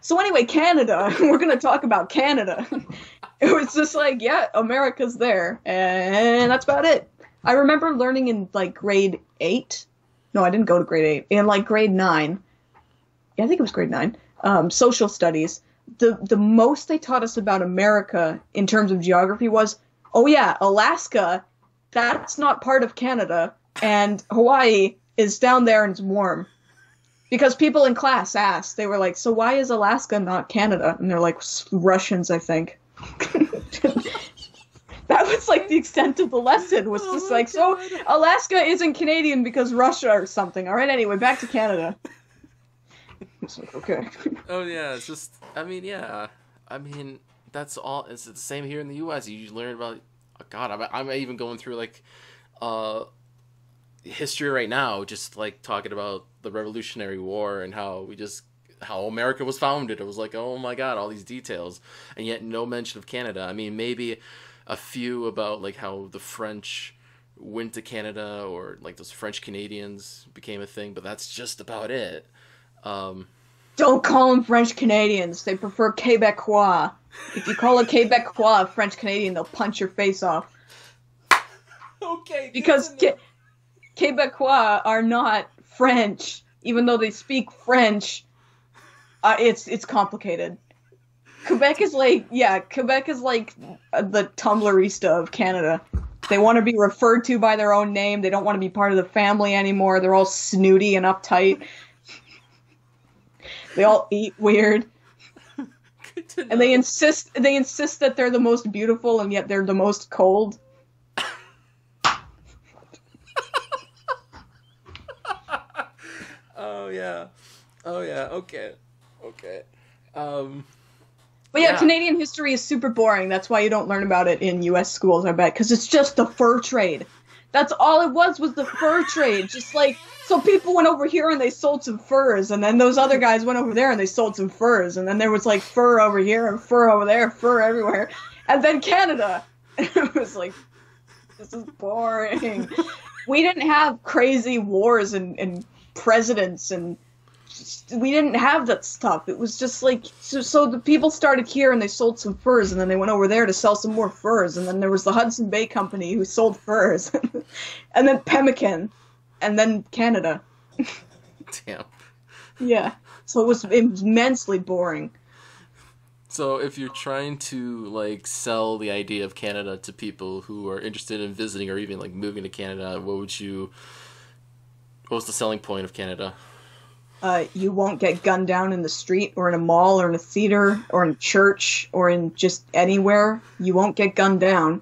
So anyway, Canada, we're going to talk about Canada. It was just like, yeah, America's there, and that's about it. I remember learning in, like, grade eight... No, I didn't go to grade eight. In like grade nine, yeah, I think it was grade nine, um, social studies, the, the most they taught us about America in terms of geography was, oh yeah, Alaska, that's not part of Canada, and Hawaii is down there and it's warm. Because people in class asked, they were like, so why is Alaska not Canada? And they're like, Russians, I think. That was, like, the extent of the lesson, was just oh like, God. So, Alaska isn't Canadian because Russia or something. All right, anyway, back to Canada. It's like, okay. Oh, yeah, it's just, I mean, yeah. I mean, that's all, it's the same here in the U S You learn about, oh, God, I'm, I'm even going through, like, uh, history right now, just, like, talking about the Revolutionary War and how we just... how America was founded. It was like, oh my God, all these details, and yet no mention of Canada. I mean, maybe a few about like how the French went to Canada, or like those French Canadians became a thing, but that's just about it. Um, Don't call them French Canadians. They prefer Quebecois. If you call a Quebecois a French Canadian, they'll punch your face off. Okay. Because Ke Quebecois are not French, even though they speak French. Uh, it's it's complicated. Quebec is like yeah, Quebec is like the Tumblrista of Canada. They want to be referred to by their own name. They don't want to be part of the family anymore. They're all snooty and uptight. They all eat weird. Good to know. And they insist they insist that they're the most beautiful, and yet they're the most cold. Oh yeah, oh yeah. Okay. Okay. Um, But yeah, yeah, Canadian history is super boring. That's why you don't learn about it in U S schools, I bet, because it's just the fur trade. That's all it was, was the fur trade. Just like, so people went over here and they sold some furs, and then those other guys went over there and they sold some furs, and then there was like fur over here and fur over there, fur everywhere, and then Canada. And it was like, this is boring. We didn't have crazy wars and, and presidents, and just, we didn't have that stuff. It was just like, so, so the people started here and they sold some furs, and then they went over there to sell some more furs, and then there was the Hudson Bay Company who sold furs, and then pemmican, and then Canada. Damn. Yeah. So it was immensely boring. So if you're trying to, like, sell the idea of Canada to people who are interested in visiting or even, like, moving to Canada, what would you... what was the selling point of Canada? Uh, you won't get gunned down in the street or in a mall or in a theater or in church or in just anywhere. You won't get gunned down.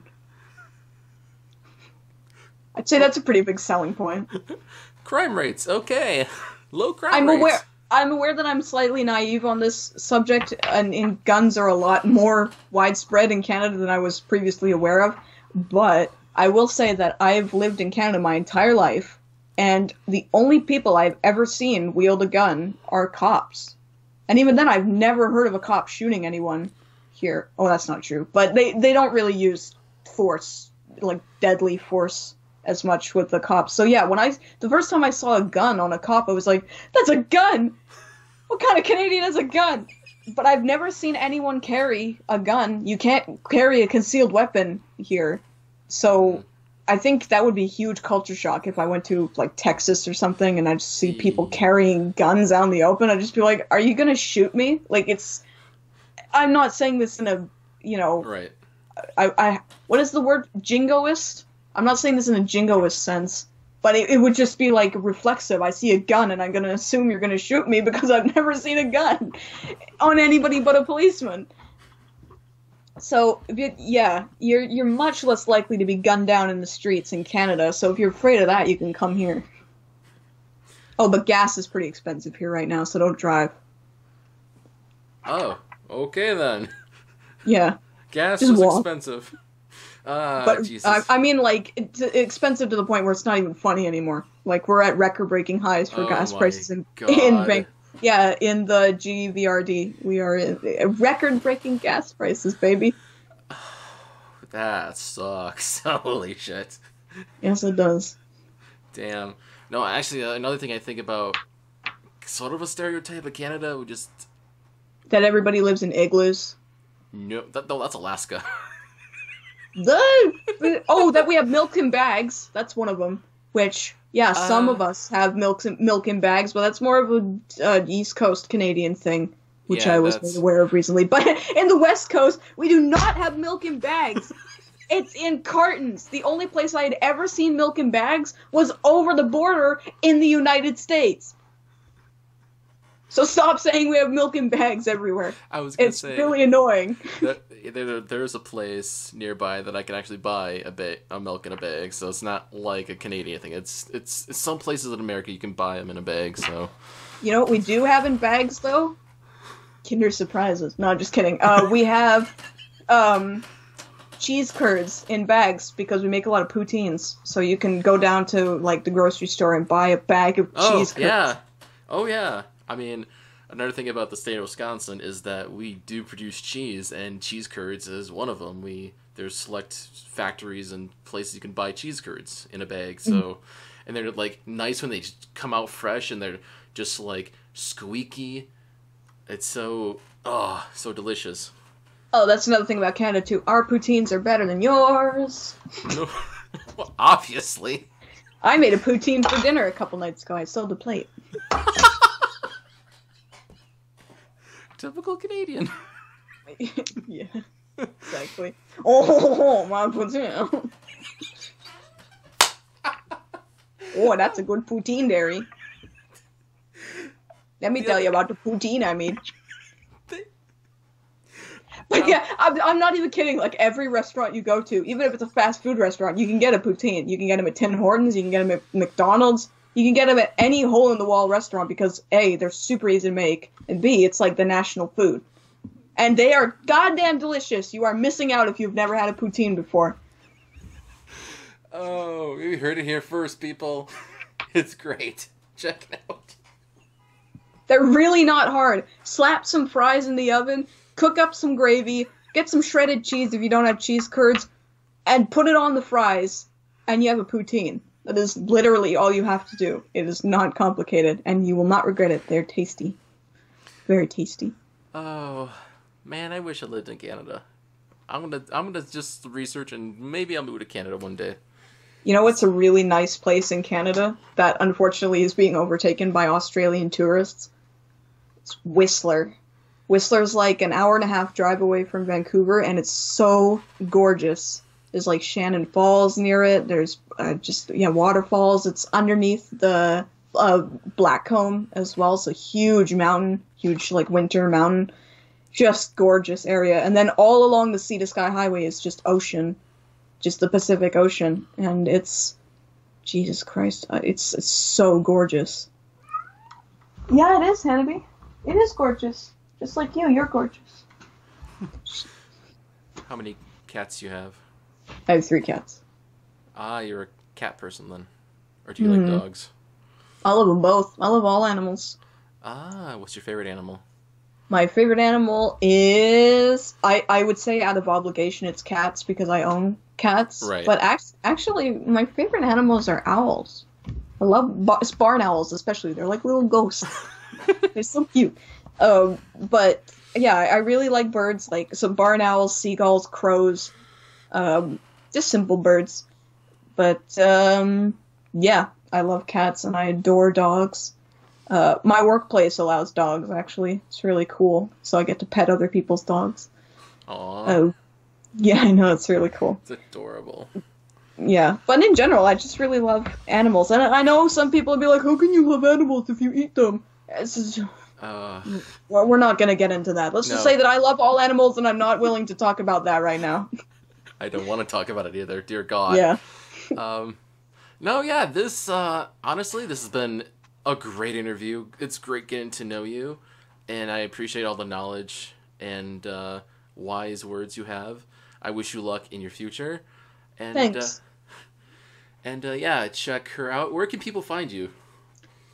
I'd say that's a pretty big selling point. Crime rates, okay. Low crime I'm rates. I'm aware... I'm aware that I'm slightly naive on this subject, and, and guns are a lot more widespread in Canada than I was previously aware of, but I will say that I've lived in Canada my entire life, and the only people I've ever seen wield a gun are cops. And even then, I've never heard of a cop shooting anyone here. Oh, that's not true. But they, they don't really use force, like deadly force, as much with the cops. So yeah, when I the first time I saw a gun on a cop, I was like, that's a gun! What kind of Canadian is a gun? But I've never seen anyone carry a gun. You can't carry a concealed weapon here. So I think that would be a huge culture shock if I went to like Texas or something and I just see people carrying guns out in the open. I'd just be like, are you gonna shoot me? Like, it's, I'm not saying this in a, you know, right. I, I what is the word? Jingoist? I'm not saying this in a jingoist sense, but it, it would just be, like, reflexive. I see a gun, and I'm going to assume you're going to shoot me because I've never seen a gun on anybody but a policeman. So, yeah, you're you're much less likely to be gunned down in the streets in Canada, so if you're afraid of that, you can come here. Oh, but gas is pretty expensive here right now, so don't drive. Oh, okay then. Yeah. Gas just is walk. expensive. Uh, but Jesus. I, I mean, like, it's expensive to the point where it's not even funny anymore. Like, we're at record-breaking highs for oh gas prices in, in bank. Yeah, in the G V R D, we are in record-breaking gas prices, baby. That sucks. Holy shit. Yes, it does. Damn. No, actually, uh, another thing I think about, sort of a stereotype of Canada, we just that everybody lives in igloos. No, that, no that's Alaska. The, oh, that we have milk in bags. That's one of them. Which, yeah, some uh, of us have milk in, milk in bags, but that's more of an uh, East Coast Canadian thing, which yeah, I was that's... aware of recently. But in the West Coast, we do not have milk in bags. It's in cartons. The only place I had ever seen milk in bags was over the border in the United States. So stop saying we have milk in bags everywhere. I was gonna it's say, really annoying. That, there, there's a place nearby that I can actually buy a, ba a milk in a bag, so it's not like a Canadian thing. It's, it's it's some places in America you can buy them in a bag. So, you know what we do have in bags though? Kinder Surprises. No, I'm just kidding. Uh, we have um, cheese curds in bags because we make a lot of poutines. So you can go down to like the grocery store and buy a bag of oh, cheese curds. Oh yeah. Oh yeah. I mean, another thing about the state of Wisconsin is that we do produce cheese, and cheese curds is one of them. We There's select factories and places you can buy cheese curds in a bag, so mm-hmm. and they're, like, nice when they just come out fresh, and they're just, like, squeaky. It's so, oh, so delicious. Oh, that's another thing about Canada, too. Our poutines are better than yours. No, well, obviously. I made a poutine for dinner a couple nights ago. I sold a plate. Typical Canadian. Yeah, exactly. Oh, my poutine. Oh, that's a good poutine, Derry. Let me yeah. tell you about the poutine I made. But yeah, I'm, I'm not even kidding. Like, every restaurant you go to, even if it's a fast food restaurant, you can get a poutine. You can get them at Tim Hortons. You can get them at McDonald's. You can get them at any hole-in-the-wall restaurant because, A, they're super easy to make, and B, it's like the national food. and they are goddamn delicious. You are missing out if you've never had a poutine before. Oh, you heard it here first, people. It's great. Check it out. They're really not hard. Slap some fries in the oven, cook up some gravy, get some shredded cheese if you don't have cheese curds, and put it on the fries, and you have a poutine. That is literally all you have to do. It is not complicated, and you will not regret it. They're tasty. Very tasty. Oh, man, I wish I lived in Canada. I'm gonna, I'm gonna just research, and maybe I'll move to Canada one day. You know what's a really nice place in Canada that unfortunately is being overtaken by Australian tourists? It's Whistler. Whistler's like an hour and a half drive away from Vancouver, and it's so gorgeous. There's like Shannon Falls near it. There's uh, just yeah waterfalls. It's underneath the uh, Blackcomb as well. It's a huge mountain, huge like winter mountain. Just gorgeous area. And then all along the Sea to Sky Highway is just ocean. Just the Pacific Ocean. And it's... Jesus Christ. It's, it's so gorgeous. Yeah, it is, Hanabi. It is gorgeous. Just like you. You're gorgeous. How many cats do you have? I have three cats. Ah, you're a cat person then. Or do you mm-hmm. like dogs? I love them both. I love all animals. Ah, what's your favorite animal? My favorite animal is, I, I would say out of obligation, it's cats because I own cats. Right. But act, actually, my favorite animals are owls. I love bar, barn owls, especially. They're like little ghosts. They're so cute. Um, but, yeah, I really like birds. Like, so barn owls, seagulls, crows, um, just simple birds. But, um, yeah, I love cats and I adore dogs. Uh, my workplace allows dogs, actually. It's really cool. So I get to pet other people's dogs. Aww. Uh, yeah, I know. It's really cool. It's adorable. Yeah. But in general, I just really love animals. And I know some people will be like, how can you love animals if you eat them? It's just, uh, we're not going to get into that. Let's no. just say that I love all animals and I'm not willing to talk about that right now. I don't want to talk about it either. Dear God. Yeah. um, no, yeah. This, uh, honestly, this has been... a great interview. It's great getting to know you, and I appreciate all the knowledge and uh, wise words you have. I wish you luck in your future. And, Thanks. Uh, and uh, yeah, check her out. Where can people find you?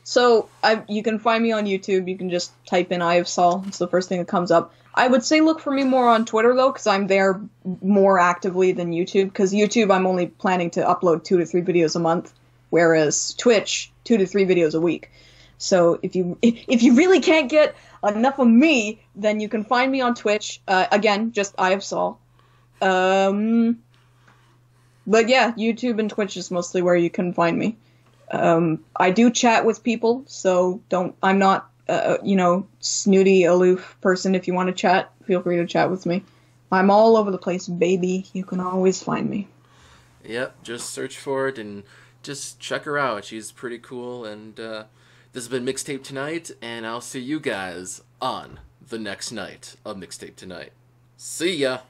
So I, you can find me on YouTube. You can just type in EyeofSol. It's the first thing that comes up. I would say look for me more on Twitter, though, because I'm there more actively than YouTube, because YouTube I'm only planning to upload two to three videos a month. Whereas Twitch, two to three videos a week. So if you if you really can't get enough of me, then you can find me on Twitch. Uh, again, just EyeofSol. Um, but yeah, YouTube and Twitch is mostly where you can find me. Um, I do chat with people, so don't. I'm not uh, you know, snooty, aloof person. If you want to chat, feel free to chat with me. I'm all over the place, baby. You can always find me. Yep, just search for it and. Just check her out. She's pretty cool. And uh, this has been Mixtape Tonight, and I'll see you guys on the next night of Mixtape Tonight. See ya!